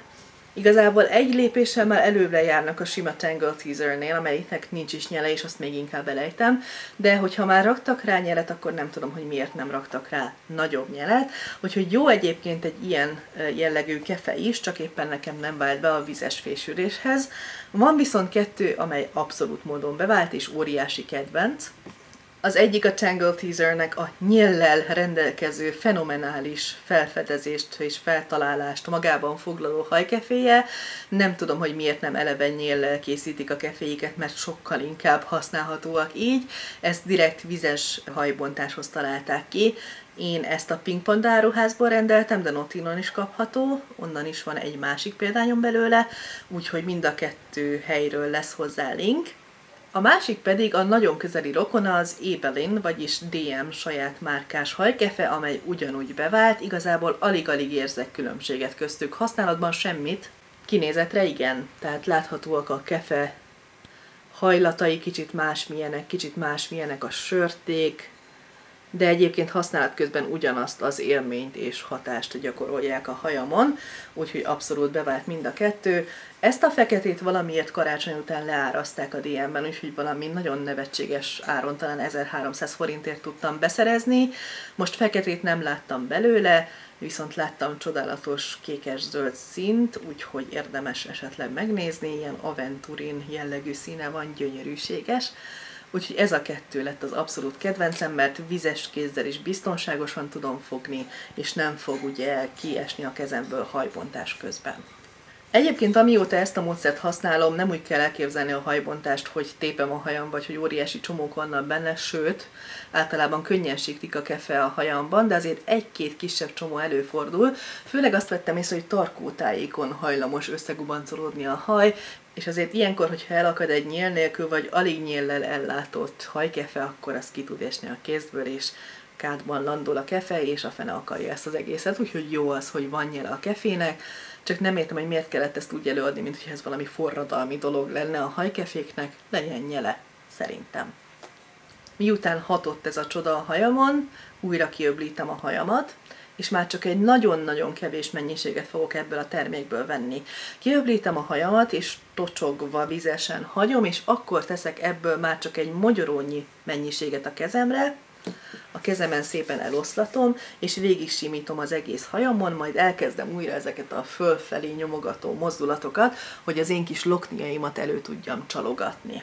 igazából egy lépéssel már előbbre járnak a sima Tangle Teezernél, amelyiknek nincs is nyele, és azt még inkább elejtem, de hogyha már raktak rá nyelet, akkor nem tudom, hogy miért nem raktak rá nagyobb nyelet, úgyhogy jó egyébként egy ilyen jellegű kefe is, csak éppen nekem nem vált be a vizes fésüléshez. Van viszont kettő, amely abszolút módon bevált, és óriási kedvenc. Az egyik a Tangle Teezernek a nyéllel rendelkező fenomenális felfedezést és feltalálást magában foglaló hajkeféje. Nem tudom, hogy miért nem eleve nyéllel készítik a keféiket, mert sokkal inkább használhatóak így. Ezt direkt vizes hajbontáshoz találták ki. Én ezt a Pink Panda áruházból rendeltem, de Notinon is kapható, onnan is van egy másik példányom belőle, úgyhogy mind a kettő helyről lesz hozzá link. A másik pedig a nagyon közeli rokona az Ebelin, vagyis DM saját márkás hajkefe, amely ugyanúgy bevált, igazából alig-alig érzek különbséget köztük, használatban semmit, kinézetre igen, tehát láthatóak a kefe hajlatai, kicsit másmilyenek a sörték, de egyébként használat közben ugyanazt az élményt és hatást gyakorolják a hajamon, úgyhogy abszolút bevált mind a kettő. Ezt a feketét valamiért karácsony után leáraszták a DM-ben, úgyhogy valami nagyon nevetséges áron, talán 1300 forintért tudtam beszerezni. Most feketét nem láttam belőle, viszont láttam csodálatos kékes-zöld színt, úgyhogy érdemes esetleg megnézni, ilyen aventurin jellegű színe van, gyönyörűséges. Úgyhogy ez a kettő lett az abszolút kedvencem, mert vizes kézzel is biztonságosan tudom fogni, és nem fog ugye kiesni a kezemből hajbontás közben. Egyébként amióta ezt a módszert használom, nem úgy kell elképzelni a hajbontást, hogy tépem a hajam, vagy hogy óriási csomók vannak benne, sőt, általában könnyen siklik a kefe a hajamban, de azért egy-két kisebb csomó előfordul. Főleg azt vettem észre, hogy tarkótájékon hajlamos összegubancolódni a haj, és azért ilyenkor, hogyha elakad egy nyél nélkül, vagy alig nyéllel ellátott hajkefe, akkor az ki tud esni a kézből, és kádban landol a kefe, és a fene akarja ezt az egészet, úgyhogy jó az, hogy van nyél a kefének, csak nem értem, hogy miért kellett ezt úgy előadni, mint hogy ez valami forradalmi dolog lenne a hajkeféknek, legyen nyele, szerintem. Miután hatott ez a csoda a hajamon, újra kiöblítem a hajamat, és már csak egy nagyon-nagyon kevés mennyiséget fogok ebből a termékből venni. Kiöblítem a hajamat, és tocsogva vizesen hagyom, és akkor teszek ebből már csak egy mogyorónyi mennyiséget a kezemre, a kezemen szépen eloszlatom, és végig simítom az egész hajamon, majd elkezdem újra ezeket a fölfelé nyomogató mozdulatokat, hogy az én kis lokniaimat elő tudjam csalogatni.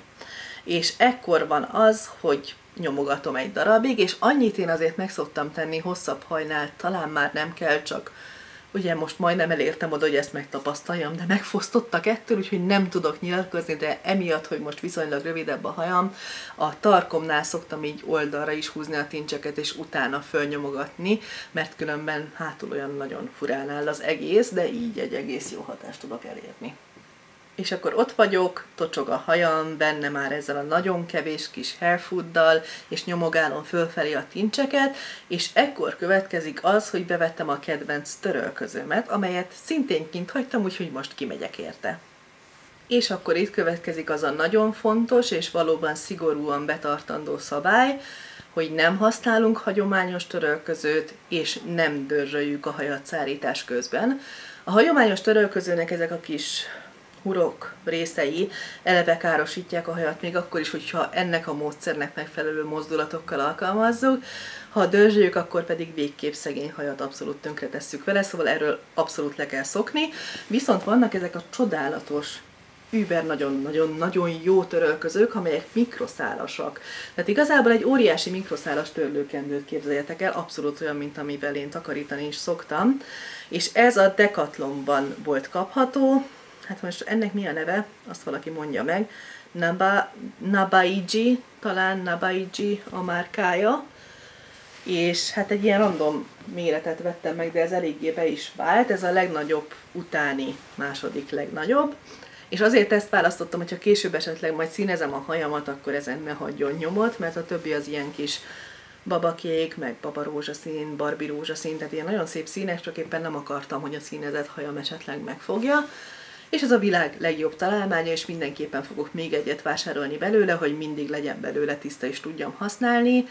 És ekkor van az, hogy nyomogatom egy darabig, és annyit én azért meg szoktam tenni hosszabb hajnál, talán már nem kell, csak ugye most majdnem elértem oda, hogy ezt megtapasztaljam, de megfosztottak ettől, úgyhogy nem tudok nyilatkozni, de emiatt, hogy most viszonylag rövidebb a hajam, a tarkomnál szoktam így oldalra is húzni a tincseket, és utána fölnyomogatni, mert különben hátul olyan nagyon furán áll az egész, de így egy egész jó hatást tudok elérni. És akkor ott vagyok, tocsog a hajam, benne már ezzel a nagyon kevés kis hair fooddal, és nyomogálom fölfelé a tincseket, és ekkor következik az, hogy bevettem a kedvenc törölközőmet, amelyet szintén kint hagytam, úgyhogy most kimegyek érte. És akkor itt következik az a nagyon fontos, és valóban szigorúan betartandó szabály, hogy nem használunk hagyományos törölközőt, és nem dörzsöljük a hajat szárítás közben. A hagyományos törölközőnek ezek a kis hurok részei eleve károsítják a hajat, még akkor is, hogyha ennek a módszernek megfelelő mozdulatokkal alkalmazzuk. Ha dörzsöljük, akkor pedig végképp szegény hajat abszolút tönkre tesszük vele, szóval erről abszolút le kell szokni. Viszont vannak ezek a csodálatos, über nagyon-nagyon-nagyon jó törölközők, amelyek mikroszálasak. Tehát igazából egy óriási mikroszálas törlőkendőt képzeljetek el, abszolút olyan, mint amivel én takarítani is szoktam. És ez a Decathlonban volt kapható. Hát most ennek mi a neve? Azt valaki mondja meg. Nabaiji, talán Nabaiji a márkája. És hát egy ilyen random méretet vettem meg, de ez eléggé be is vált. Ez a legnagyobb utáni, második legnagyobb. És azért ezt választottam, hogyha később esetleg majd színezem a hajamat, akkor ezen ne hagyjon nyomot, mert a többi az ilyen kis babakék, meg babarózsaszín, barbi rózsaszín, tehát ilyen nagyon szép színek, csak éppen nem akartam, hogy a színezett hajam esetleg megfogja. És ez a világ legjobb találmánya, és mindenképpen fogok még egyet vásárolni belőle, hogy mindig legyen belőle tiszta, és tudjam használni.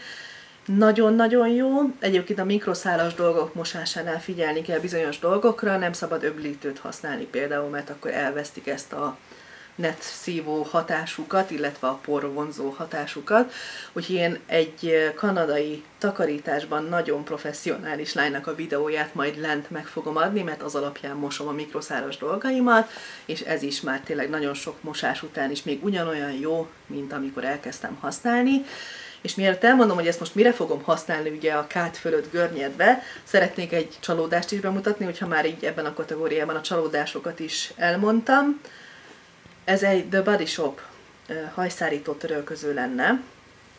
Nagyon-nagyon jó. Egyébként a mikroszálas dolgok mosásánál figyelni kell bizonyos dolgokra, nem szabad öblítőt használni például, mert akkor elvesztik ezt a net szívó hatásukat, illetve a porvonzó hatásukat. Úgyhogy én egy kanadai takarításban nagyon professzionális lánynak a videóját majd lent meg fogom adni, mert az alapján mosom a mikroszálas dolgaimat, és ez is már tényleg nagyon sok mosás után is még ugyanolyan jó, mint amikor elkezdtem használni. És miért elmondom, hogy ezt most mire fogom használni ugye a kád fölött görnyedve, szeretnék egy csalódást is bemutatni, hogyha már így ebben a kategóriában a csalódásokat is elmondtam. Ez egy The Body Shop hajszárító törölköző lenne.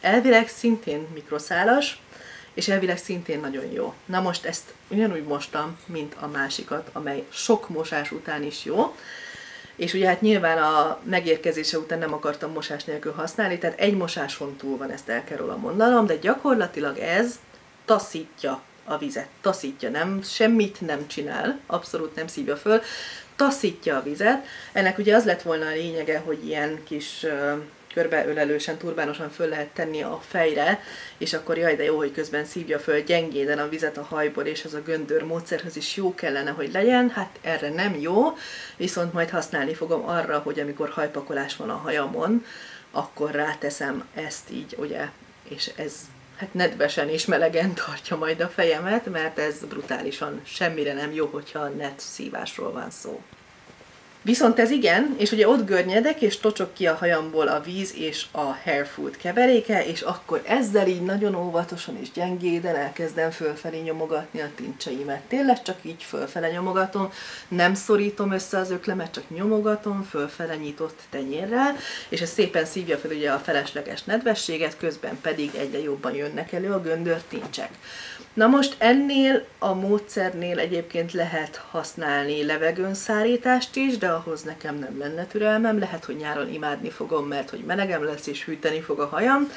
Elvileg szintén mikroszálas, és elvileg szintén nagyon jó. Na most ezt ugyanúgy mostam, mint a másikat, amely sok mosás után is jó. És ugye hát nyilván a megérkezése után nem akartam mosás nélkül használni, tehát egy mosáson túl van, ezt el kell róla mondanom, de gyakorlatilag ez taszítja a vizet. Taszítja, nem, semmit nem csinál, abszolút nem szívja föl, taszítja a vizet. Ennek ugye az lett volna a lényege, hogy ilyen kis körbeölelősen, turbánosan föl lehet tenni a fejre, és akkor jaj, de jó, hogy közben szívja föl gyengéden a vizet a hajból, és ez a göndör módszerhez is jó kellene, hogy legyen, hát erre nem jó, viszont majd használni fogom arra, hogy amikor hajpakolás van a hajamon, akkor ráteszem ezt így, ugye, és ez hát nedvesen és melegen tartja majd a fejemet, mert ez brutálisan semmire nem jó, hogyha net szívásról van szó. Viszont ez igen, és ugye ott görnyedek, és tocsok ki a hajamból a víz és a hair food keveréke, és akkor ezzel így nagyon óvatosan és gyengéden elkezdem fölfelé nyomogatni a tincseimet. Tényleg csak így fölfele nyomogatom, nem szorítom össze az öklemet, csak nyomogatom fölfele nyitott tenyérrel, és ez szépen szívja fel ugye a felesleges nedvességet, közben pedig egyre jobban jönnek elő a göndör tincsek. Na most ennél a módszernél egyébként lehet használni levegőnszárítást is, de ahhoz nekem nem lenne türelmem, lehet, hogy nyáron imádni fogom, mert hogy melegem lesz és hűteni fog a hajam,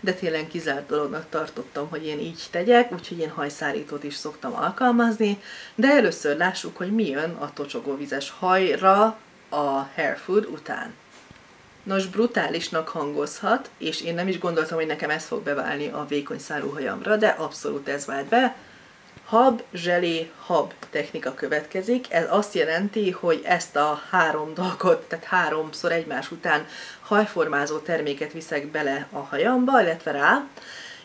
de télen kizárt dolognak tartottam, hogy én így tegyek, úgyhogy én hajszárítót is szoktam alkalmazni, de először lássuk, hogy mi jön a tocsogóvizes hajra a hair food után. Nos, brutálisnak hangozhat, és én nem is gondoltam, hogy nekem ez fog beválni a vékony szálú hajamra, de abszolút ez vált be. Hab, zselé, hab technika következik. Ez azt jelenti, hogy ezt a három dolgot, tehát háromszor egymás után hajformázó terméket viszek bele a hajamba, illetve rá,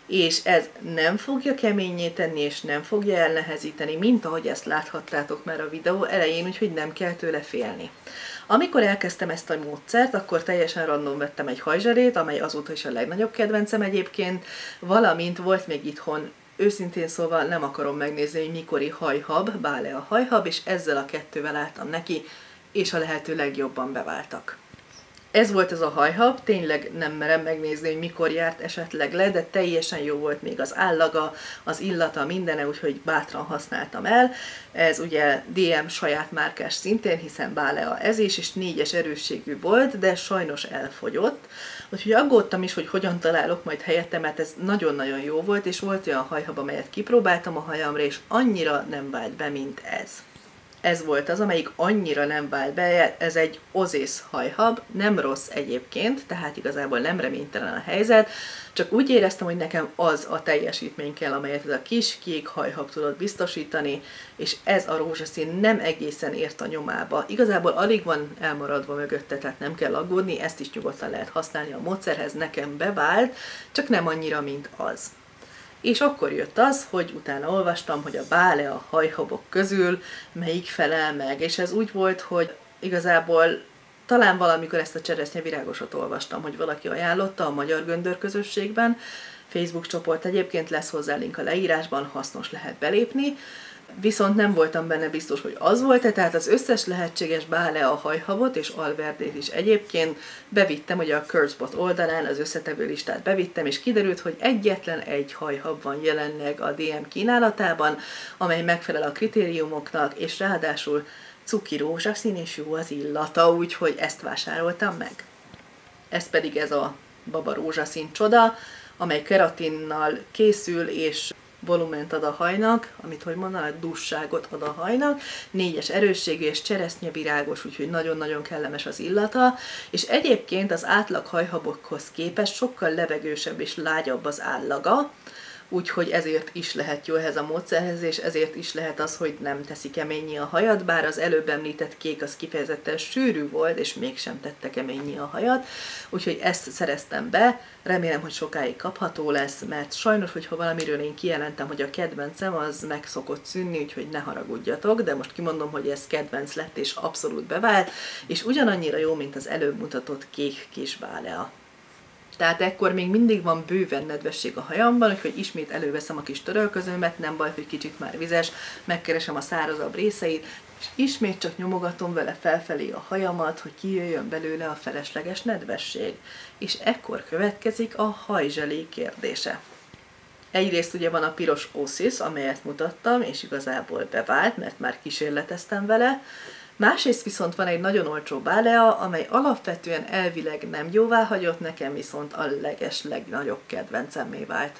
és ez nem fogja keményé tenni, és nem fogja elnehezíteni, mint ahogy ezt láthattátok már a videó elején, úgyhogy nem kell tőle félni. Amikor elkezdtem ezt a módszert, akkor teljesen random vettem egy hajzselét, amely azóta is a legnagyobb kedvencem egyébként, valamint volt még itthon, őszintén szóval nem akarom megnézni, hogy mikori hajhab, Balea hajhab, és ezzel a kettővel álltam neki, és a lehető legjobban beváltak. Ez volt ez a hajhab, tényleg nem merem megnézni, hogy mikor járt esetleg le, de teljesen jó volt még az állaga, az illata, mindene, úgyhogy bátran használtam el. Ez ugye DM saját márkás szintén, hiszen Balea ez is, és 4-es erősségű volt, de sajnos elfogyott. Úgyhogy aggódtam is, hogy hogyan találok majd helyette, mert ez nagyon-nagyon jó volt, és volt olyan hajhab, amelyet kipróbáltam a hajamra, és annyira nem vált be, mint ez. Ez volt az, amelyik annyira nem vált be, ez egy Osis hajhab, nem rossz egyébként, tehát igazából nem reménytelen a helyzet, csak úgy éreztem, hogy nekem az a teljesítmény kell, amelyet ez a kis kék hajhab tudott biztosítani, és ez a rózsaszín nem egészen ért a nyomába. Igazából alig van elmaradva mögötte, tehát nem kell aggódni, ezt is nyugodtan lehet használni a módszerhez, nekem bevált, csak nem annyira, mint az. És akkor jött az, hogy utána olvastam, hogy a Balea hajhabok közül melyik felel meg. És ez úgy volt, hogy igazából talán valamikor ezt a cseresznyevirágosat olvastam, hogy valaki ajánlotta a magyar göndör közösségben. Facebook csoport egyébként, lesz hozzá link a leírásban, hasznos, lehet belépni. Viszont nem voltam benne biztos, hogy az volt-e, tehát az összes lehetséges Balea hajhabot és Alverdét is egyébként bevittem, ugye a Curlsbot oldalán az összetevő listát bevittem, és kiderült, hogy egyetlen egy hajhab van jelenleg a DM kínálatában, amely megfelel a kritériumoknak, és ráadásul cuki rózsaszín és jó az illata, úgyhogy ezt vásároltam meg. Ez pedig ez a baba rózsaszín csoda, amely keratinnal készül, és volument ad a hajnak, amit hogy mondanak, dússágot ad a hajnak, 4-es erősségű és cseresznyevirágos, úgyhogy nagyon-nagyon kellemes az illata, és egyébként az átlag hajhabokhoz képest sokkal levegősebb és lágyabb az állaga, úgyhogy ezért is lehet jó ehhez a módszerhez, és ezért is lehet az, hogy nem teszi keményi a hajat, bár az előbb említett kék az kifejezetten sűrű volt, és mégsem tette keményi a hajat, úgyhogy ezt szereztem be, remélem, hogy sokáig kapható lesz, mert sajnos, hogyha valamiről én kijelentem, hogy a kedvencem, az meg szokott szűnni, úgyhogy ne haragudjatok, de most kimondom, hogy ez kedvenc lett, és abszolút bevált, és ugyanannyira jó, mint az előbb mutatott kék kis Balea. Tehát ekkor még mindig van bőven nedvesség a hajamban, úgyhogy ismét előveszem a kis törölközőmet, nem baj, hogy kicsit már vizes, megkeresem a szárazabb részeit, és ismét csak nyomogatom vele felfelé a hajamat, hogy kijöjjön belőle a felesleges nedvesség. És ekkor következik a hajzselé kérdése. Egyrészt ugye van a piros Osis, amelyet mutattam, és igazából bevált, mert már kísérleteztem vele. Másrészt viszont van egy nagyon olcsó Balea, amely alapvetően elvileg nem jóváhagyott, nekem viszont a legnagyobb kedvencemmé vált.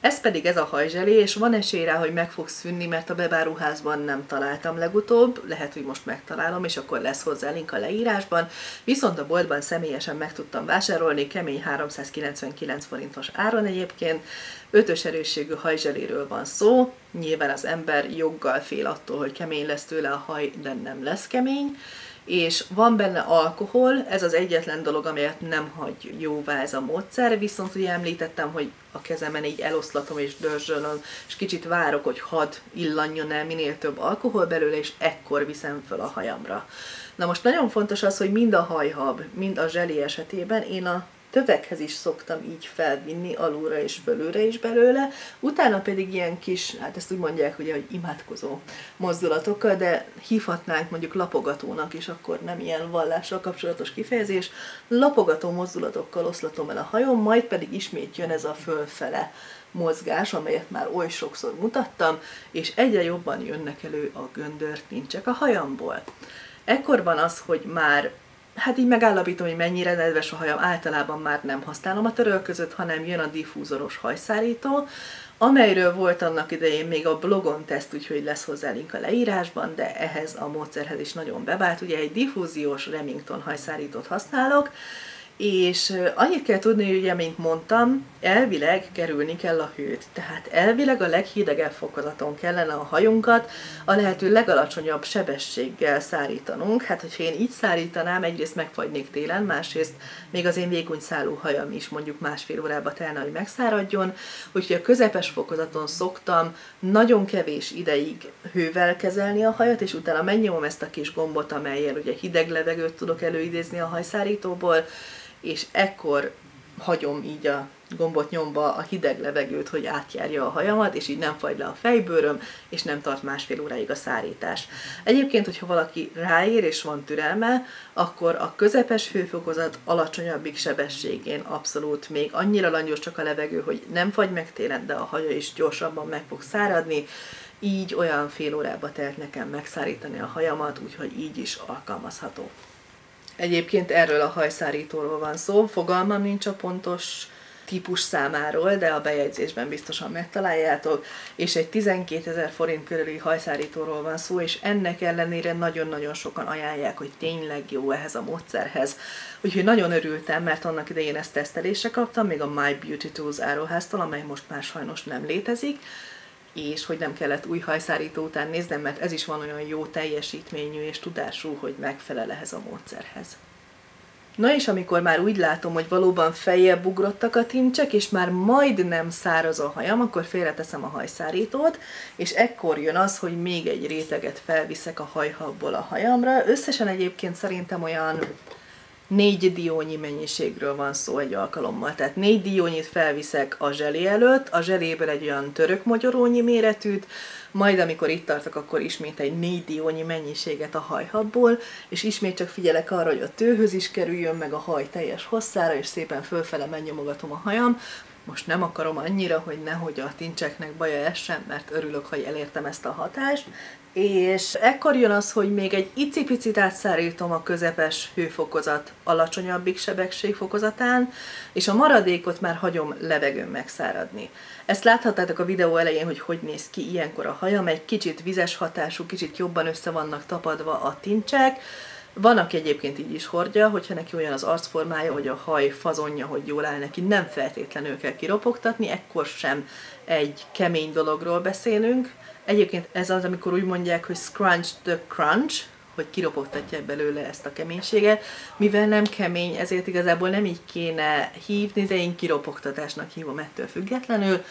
Ez pedig ez a hajzselé, és van esély rá, hogy meg fog szűnni, mert a bebáruházban nem találtam legutóbb, lehet, hogy most megtalálom, és akkor lesz hozzá link a leírásban, viszont a boltban személyesen meg tudtam vásárolni, kemény 399 forintos áron egyébként, 5-ös erősségű hajzseléről van szó, nyilván az ember joggal fél attól, hogy kemény lesz tőle a haj, de nem lesz kemény, és van benne alkohol, ez az egyetlen dolog, amelyet nem hagy jóvá ez a módszer, viszont ugye említettem, hogy a kezemen így eloszlatom és dörzsölöm, és kicsit várok, hogy hadd illanjon el minél több alkohol belőle, és ekkor viszem föl a hajamra. Na most nagyon fontos az, hogy mind a hajhab, mind a zselé esetében én a tövekhez is szoktam így felvinni alulra és fölülre is belőle, utána pedig ilyen kis, hát ezt úgy mondják ugye, hogy imádkozó mozdulatokkal, de hívhatnánk mondjuk lapogatónak is, akkor nem ilyen vallással kapcsolatos kifejezés, lapogató mozdulatokkal oszlatom el a hajom, majd pedig ismét jön ez a fölfele mozgás, amelyet már oly sokszor mutattam, és egyre jobban jönnek elő a göndörtincsek a hajamból. Ekkor van az, hogy már hát így megállapítom, hogy mennyire nedves a hajam, általában már nem használom a törölközőt, hanem jön a diffúzoros hajszárító, amelyről volt annak idején még a blogon teszt, úgyhogy lesz hozzá link a leírásban, de ehhez a módszerhez is nagyon bevált. Ugye egy diffúziós Remington hajszárítót használok, és annyit kell tudni, hogy ugye, mint mondtam, elvileg kerülni kell a hőt. Tehát elvileg a leghidegebb fokozaton kellene a hajunkat a lehető legalacsonyabb sebességgel szárítanunk. Hát, hogyha én így szárítanám, egyrészt megfagynék télen, másrészt még az én vékony szálú hajam is mondjuk másfél órába telne, hogy megszáradjon. Úgyhogy a közepes fokozaton szoktam nagyon kevés ideig hővel kezelni a hajat, és utána megnyomom ezt a kis gombot, amelyel ugye hideg levegőt tudok előidézni a hajszárítóból, és ekkor hagyom így a gombot nyomba a hideg levegőt, hogy átjárja a hajamat, és így nem fagy le a fejbőröm, és nem tart másfél óráig a szárítás. Egyébként, hogyha valaki ráér és van türelme, akkor a közepes hőfokozat alacsonyabbik sebességén abszolút még annyira langyos csak a levegő, hogy nem fagy meg télen, de a haja is gyorsabban meg fog száradni, így olyan fél órába telt nekem megszárítani a hajamat, úgyhogy így is alkalmazható. Egyébként erről a hajszárítóról van szó, fogalmam nincs a pontos típus számáról, de a bejegyzésben biztosan megtaláljátok, és egy 12 000 forint körüli hajszárítóról van szó, és ennek ellenére nagyon-nagyon sokan ajánlják, hogy tényleg jó ehhez a módszerhez. Úgyhogy nagyon örültem, mert annak idején ezt tesztelésre kaptam, még a My Beauty Tools áruháztól, amely most már sajnos nem létezik, és hogy nem kellett új hajszárító után néznem, mert ez is van olyan jó teljesítményű és tudású, hogy megfelel ehhez a módszerhez. Na és amikor már úgy látom, hogy valóban feljebb ugrottak a tincsek, és már majdnem száraz a hajam, akkor félreteszem a hajszárítót, és ekkor jön az, hogy még egy réteget felviszek a hajhabból a hajamra. Összesen egyébként szerintem olyan 4 diónyi mennyiségről van szó egy alkalommal, tehát 4 diónyit felviszek a zselé előtt, a zseléből egy olyan török mogyorónyi méretűt, majd amikor itt tartok, akkor ismét egy 4 diónyi mennyiséget a hajhabból, és ismét csak figyelek arra, hogy a tőhöz is kerüljön, meg a haj teljes hosszára, és szépen fölfele megnyomogatom a hajam. Most nem akarom annyira, hogy nehogy a tincseknek baja essen, mert örülök, hogy elértem ezt a hatást. És ekkor jön az, hogy még egy icipicit átszárítom a közepes hőfokozat alacsonyabbik sebességfokozatán, és a maradékot már hagyom levegőn megszáradni. Ezt láthattátok a videó elején, hogy hogy néz ki ilyenkor a hajam, egy kicsit vizes hatású, kicsit jobban össze vannak tapadva a tincsek. Van, aki egyébként így is hordja, hogyha neki olyan az arcformája, hogy a haj fazonja, hogy jól áll neki, nem feltétlenül kell kiropogtatni, ekkor sem egy kemény dologról beszélünk. Egyébként ez az, amikor úgy mondják, hogy scrunch the crunch, hogy kiropogtatja belőle ezt a keménységet. Mivel nem kemény, ezért igazából nem így kéne hívni, de én kiropogtatásnak hívom ettől függetlenül.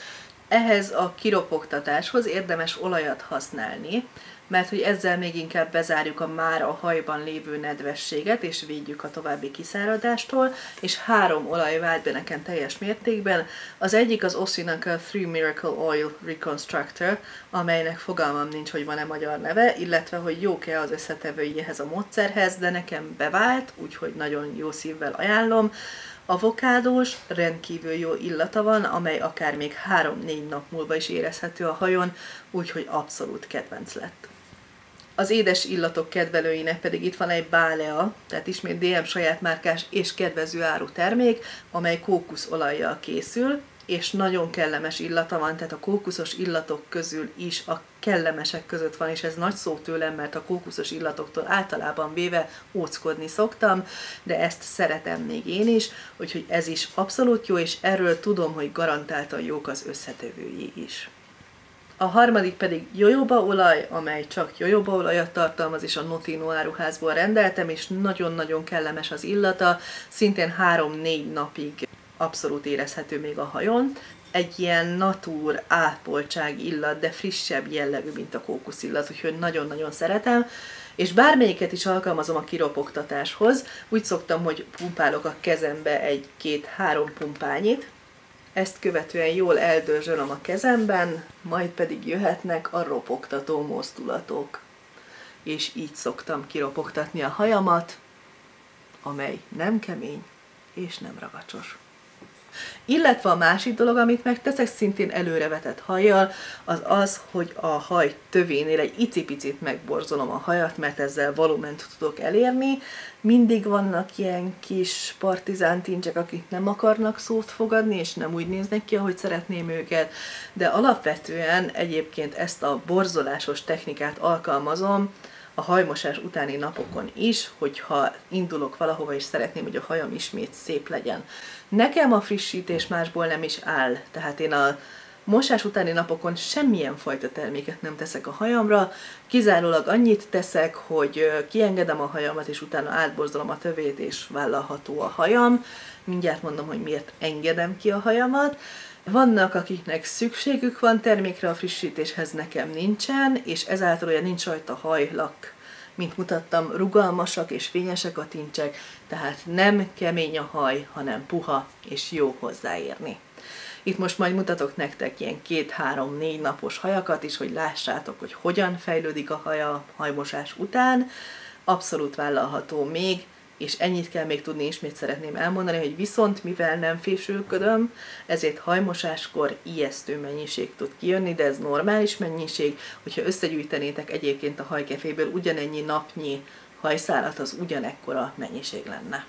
Ehhez a kiropogtatáshoz érdemes olajat használni. mert hogy ezzel még inkább bezárjuk a már a hajban lévő nedvességet, és védjük a további kiszáradástól, és 3 olaj vált be nekem teljes mértékben. Az egyik az Osinak a 3 Miracle Oil Reconstructor, amelynek fogalmam nincs, hogy van-e magyar neve, illetve hogy jók-e az összetevői ehhez a módszerhez, de nekem bevált, úgyhogy nagyon jó szívvel ajánlom. Avokádós, rendkívül jó illata van, amely akár még 3-4 nap múlva is érezhető a hajon, úgyhogy abszolút kedvenc lett. Az édes illatok kedvelőinek pedig itt van egy Balea, tehát ismét DM saját márkás és kedvező áru termék, amely kókuszolajjal készül, és nagyon kellemes illata van, tehát a kókuszos illatok közül is a kellemesek között van, és ez nagy szó tőlem, mert a kókuszos illatoktól általában véve óckodni szoktam, de ezt szeretem még én is, úgyhogy ez is abszolút jó, és erről tudom, hogy garantáltan jók az összetevői is. A harmadik pedig jojobaolaj, amely csak jojobaolajat tartalmaz, és a Notino áruházból rendeltem, és nagyon-nagyon kellemes az illata, szintén 3-4 napig abszolút érezhető még a hajon. Egy ilyen natúr ápoltság illat, de frissebb jellegű, mint a kókuszillat, úgyhogy nagyon-nagyon szeretem. És bármelyiket is alkalmazom a kiropogtatáshoz, úgy szoktam, hogy pumpálok a kezembe 1-2-3 pumpányit, ezt követően jól eldörzsölöm a kezemben, majd pedig jöhetnek a ropogtató mozdulatok. És így szoktam kiropogtatni a hajamat, amely nem kemény és nem ragacsos. Illetve a másik dolog, amit megteszek szintén előrevetett hajjal, az az, hogy a haj tövénél egy icipicit megborzolom a hajat, mert ezzel volument tudok elérni. Mindig vannak ilyen kis partizántincsek, akik nem akarnak szót fogadni, és nem úgy néznek ki, ahogy szeretném őket, de alapvetően egyébként ezt a borzolásos technikát alkalmazom a hajmosás utáni napokon is, hogyha indulok valahova és szeretném, hogy a hajam ismét szép legyen. Nekem a frissítés másból nem is áll, tehát én a mosás utáni napokon semmilyen fajta terméket nem teszek a hajamra, kizárólag annyit teszek, hogy kiengedem a hajamat, és utána átborzolom a tövét, és vállalható a hajam. Mindjárt mondom, hogy miért engedem ki a hajamat. Vannak, akiknek szükségük van termékre a frissítéshez, nekem nincsen, és ezáltal olyan nincs rajta hajlak. Mint mutattam, rugalmasak és fényesek a tincsek, tehát nem kemény a haj, hanem puha és jó hozzáérni. Itt most majd mutatok nektek ilyen 2-3-4 napos hajakat is, hogy lássátok, hogy hogyan fejlődik a haja hajmosás után. Abszolút vállalható még, és ennyit kell még tudni, ismét szeretném elmondani, hogy viszont mivel nem fésülködöm, ezért hajmosáskor ijesztő mennyiség tud kijönni, de ez normális mennyiség, hogyha összegyűjtenétek egyébként a hajkeféből ugyanennyi napnyi hajszálat, az ugyanekkora mennyiség lenne.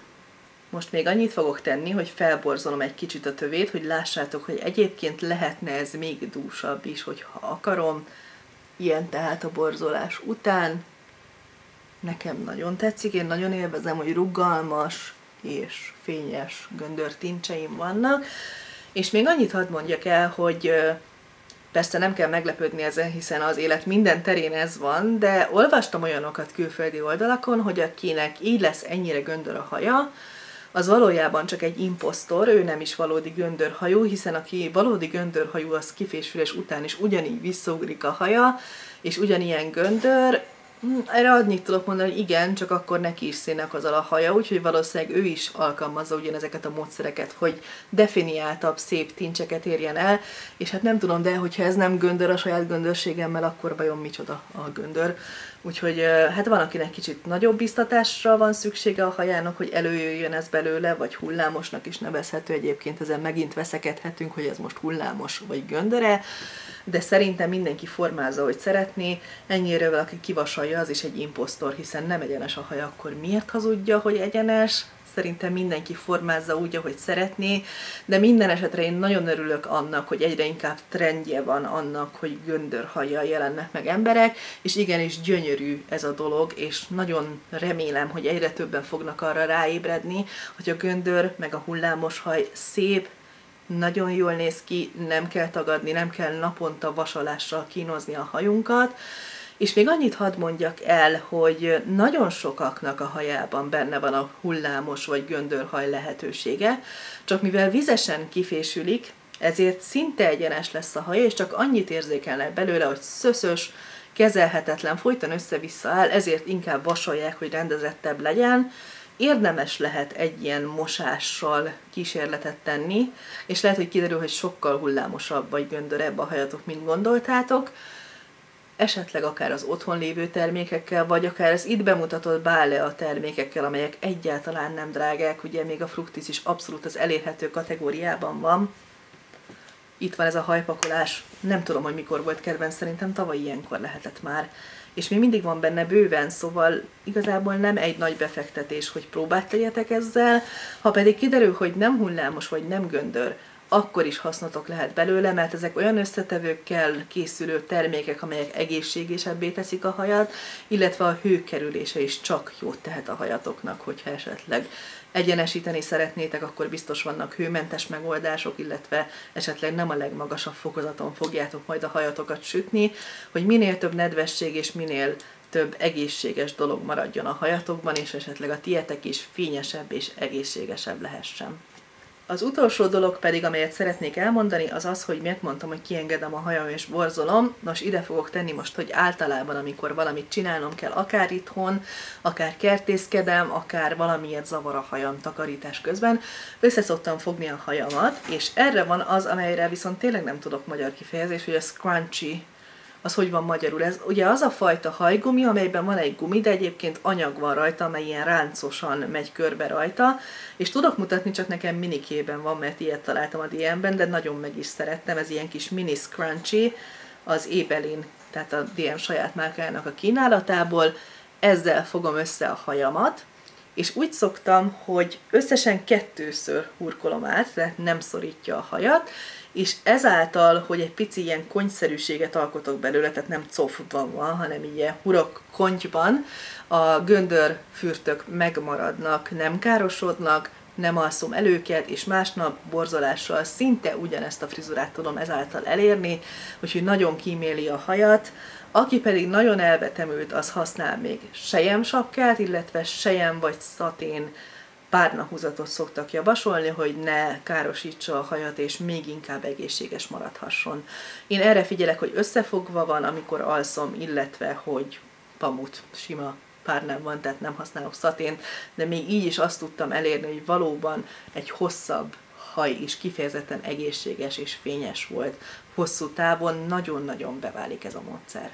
Most még annyit fogok tenni, hogy felborzolom egy kicsit a tövét, hogy lássátok, hogy egyébként lehetne ez még dúsabb is, hogyha akarom. Ilyen tehát a borzolás után. Nekem nagyon tetszik, én nagyon élvezem, hogy rugalmas és fényes göndörtincseim vannak. És még annyit hadd mondjak el, hogy persze nem kell meglepődni ezen, hiszen az élet minden terén ez van, de olvastam olyanokat külföldi oldalakon, hogy akinek így lesz ennyire göndör a haja, az valójában csak egy imposztor, ő nem is valódi göndörhajú, hiszen aki valódi göndörhajú, az kifésülés után is ugyanígy visszaugrik a haja, és ugyanilyen göndör. Erre annyit tudok mondani, hogy igen, csak akkor neki is színnek az a haja, úgyhogy valószínűleg ő is alkalmazza ugyanezeket a módszereket, hogy definiáltabb, szép tincseket érjen el, és hát nem tudom, de hogyha ez nem göndör a saját göndörségemmel, akkor vajon micsoda a göndör. Úgyhogy hát van, akinek kicsit nagyobb biztatásra van szüksége a hajának, hogy előjöjjön ez belőle, vagy hullámosnak is nevezhető, egyébként ezen megint veszekedhetünk, hogy ez most hullámos vagy göndöre, de szerintem mindenki formázza, hogy szeretné, ennyire valaki kivasalja, az is egy imposztor, hiszen nem egyenes a haja, akkor miért hazudja, hogy egyenes? Szerintem mindenki formázza úgy, ahogy szeretné, de minden esetre én nagyon örülök annak, hogy egyre inkább trendje van annak, hogy göndörhajjal jelennek meg emberek, és igenis gyönyörű ez a dolog, és nagyon remélem, hogy egyre többen fognak arra ráébredni, hogy a göndör meg a hullámos haj szép, nagyon jól néz ki, nem kell tagadni, nem kell naponta vasalással kínozni a hajunkat. És még annyit hadd mondjak el, hogy nagyon sokaknak a hajában benne van a hullámos vagy göndörhaj lehetősége, csak mivel vizesen kifésülik, ezért szinte egyenes lesz a haja, és csak annyit érzékelnek belőle, hogy szöszös kezelhetetlen, folyton össze-vissza áll, ezért inkább vasolják, hogy rendezettebb legyen. Érdemes lehet egy ilyen mosással kísérletet tenni, és lehet, hogy kiderül, hogy sokkal hullámosabb vagy göndörebb a hajatok, mint gondoltátok. Esetleg akár az otthon lévő termékekkel, vagy akár az itt bemutatott Balea termékekkel, amelyek egyáltalán nem drágák, ugye még a Fructis is abszolút az elérhető kategóriában van. Itt van ez a hajpakolás, nem tudom, hogy mikor volt kedvenc, szerintem tavaly ilyenkor lehetett már. És még mindig van benne bőven, szóval igazából nem egy nagy befektetés, hogy próbát tegyetek ezzel, ha pedig kiderül, hogy nem hullámos vagy nem göndör, akkor is hasznotok lehet belőle, mert ezek olyan összetevőkkel készülő termékek, amelyek egészségesebbé teszik a hajat, illetve a hőkerülése is csak jót tehet a hajatoknak, hogyha esetleg egyenesíteni szeretnétek, akkor biztos vannak hőmentes megoldások, illetve esetleg nem a legmagasabb fokozaton fogjátok majd a hajatokat sütni, hogy minél több nedvesség és minél több egészséges dolog maradjon a hajatokban, és esetleg a tietek is fényesebb és egészségesebb lehessen. Az utolsó dolog pedig, amelyet szeretnék elmondani, az az, hogy miért mondtam, hogy kiengedem a hajam és borzolom. Nos, ide fogok tenni most, hogy általában, amikor valamit csinálnom kell, akár itthon, akár kertészkedem, akár valamiért zavar a hajam takarítás közben, össze szoktam fogni a hajamat, és erre van az, amelyre viszont tényleg nem tudok magyar kifejezés, hogy a scrunchie, az hogy van magyarul. Ez ugye az a fajta hajgumi, amelyben van egy gumi, de egyébként anyag van rajta, amely ilyen ráncosan megy körbe rajta, és tudok mutatni, csak nekem minikében van, mert ilyet találtam a DM-ben, de nagyon meg is szerettem, ez ilyen kis mini scrunchie, az Ebelin, tehát a DM saját márkájának a kínálatából, ezzel fogom össze a hajamat, és úgy szoktam, hogy összesen 2-ször hurkolom át, tehát nem szorítja a hajat, és ezáltal, hogy egy pici ilyen kontyszerűséget alkotok belőle, tehát nem cofban van, hanem ilyen hurok kontyban, a göndörfürtök megmaradnak, nem károsodnak, nem alszom el őket, és másnap borzolással szinte ugyanezt a frizurát tudom ezáltal elérni, úgyhogy nagyon kíméli a hajat. Aki pedig nagyon elvetemült, az használ még selyemsapkát, illetve sejem vagy szatén párnahúzatot szoktak javasolni, hogy ne károsítsa a hajat, és még inkább egészséges maradhasson. Én erre figyelek, hogy összefogva van, amikor alszom, illetve hogy pamut, sima párnám van, tehát nem használok szatént, de még így is azt tudtam elérni, hogy valóban egy hosszabb haj is kifejezetten egészséges és fényes volt. Hosszú távon nagyon-nagyon beválik ez a módszer.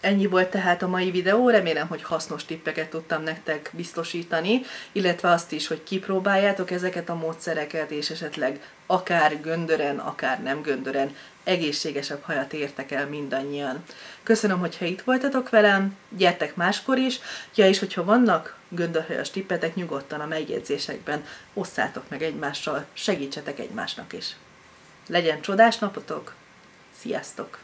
Ennyi volt tehát a mai videó, remélem, hogy hasznos tippeket tudtam nektek biztosítani, illetve azt is, hogy kipróbáljátok ezeket a módszereket, és esetleg akár göndören, akár nem göndören egészségesebb hajat értek el mindannyian. Köszönöm, hogyha itt voltatok velem, gyertek máskor is, ja, és hogyha vannak göndörhajas tippetek, nyugodtan a megjegyzésekben osszátok meg egymással, segítsetek egymásnak is. Legyen csodás napotok, sziasztok!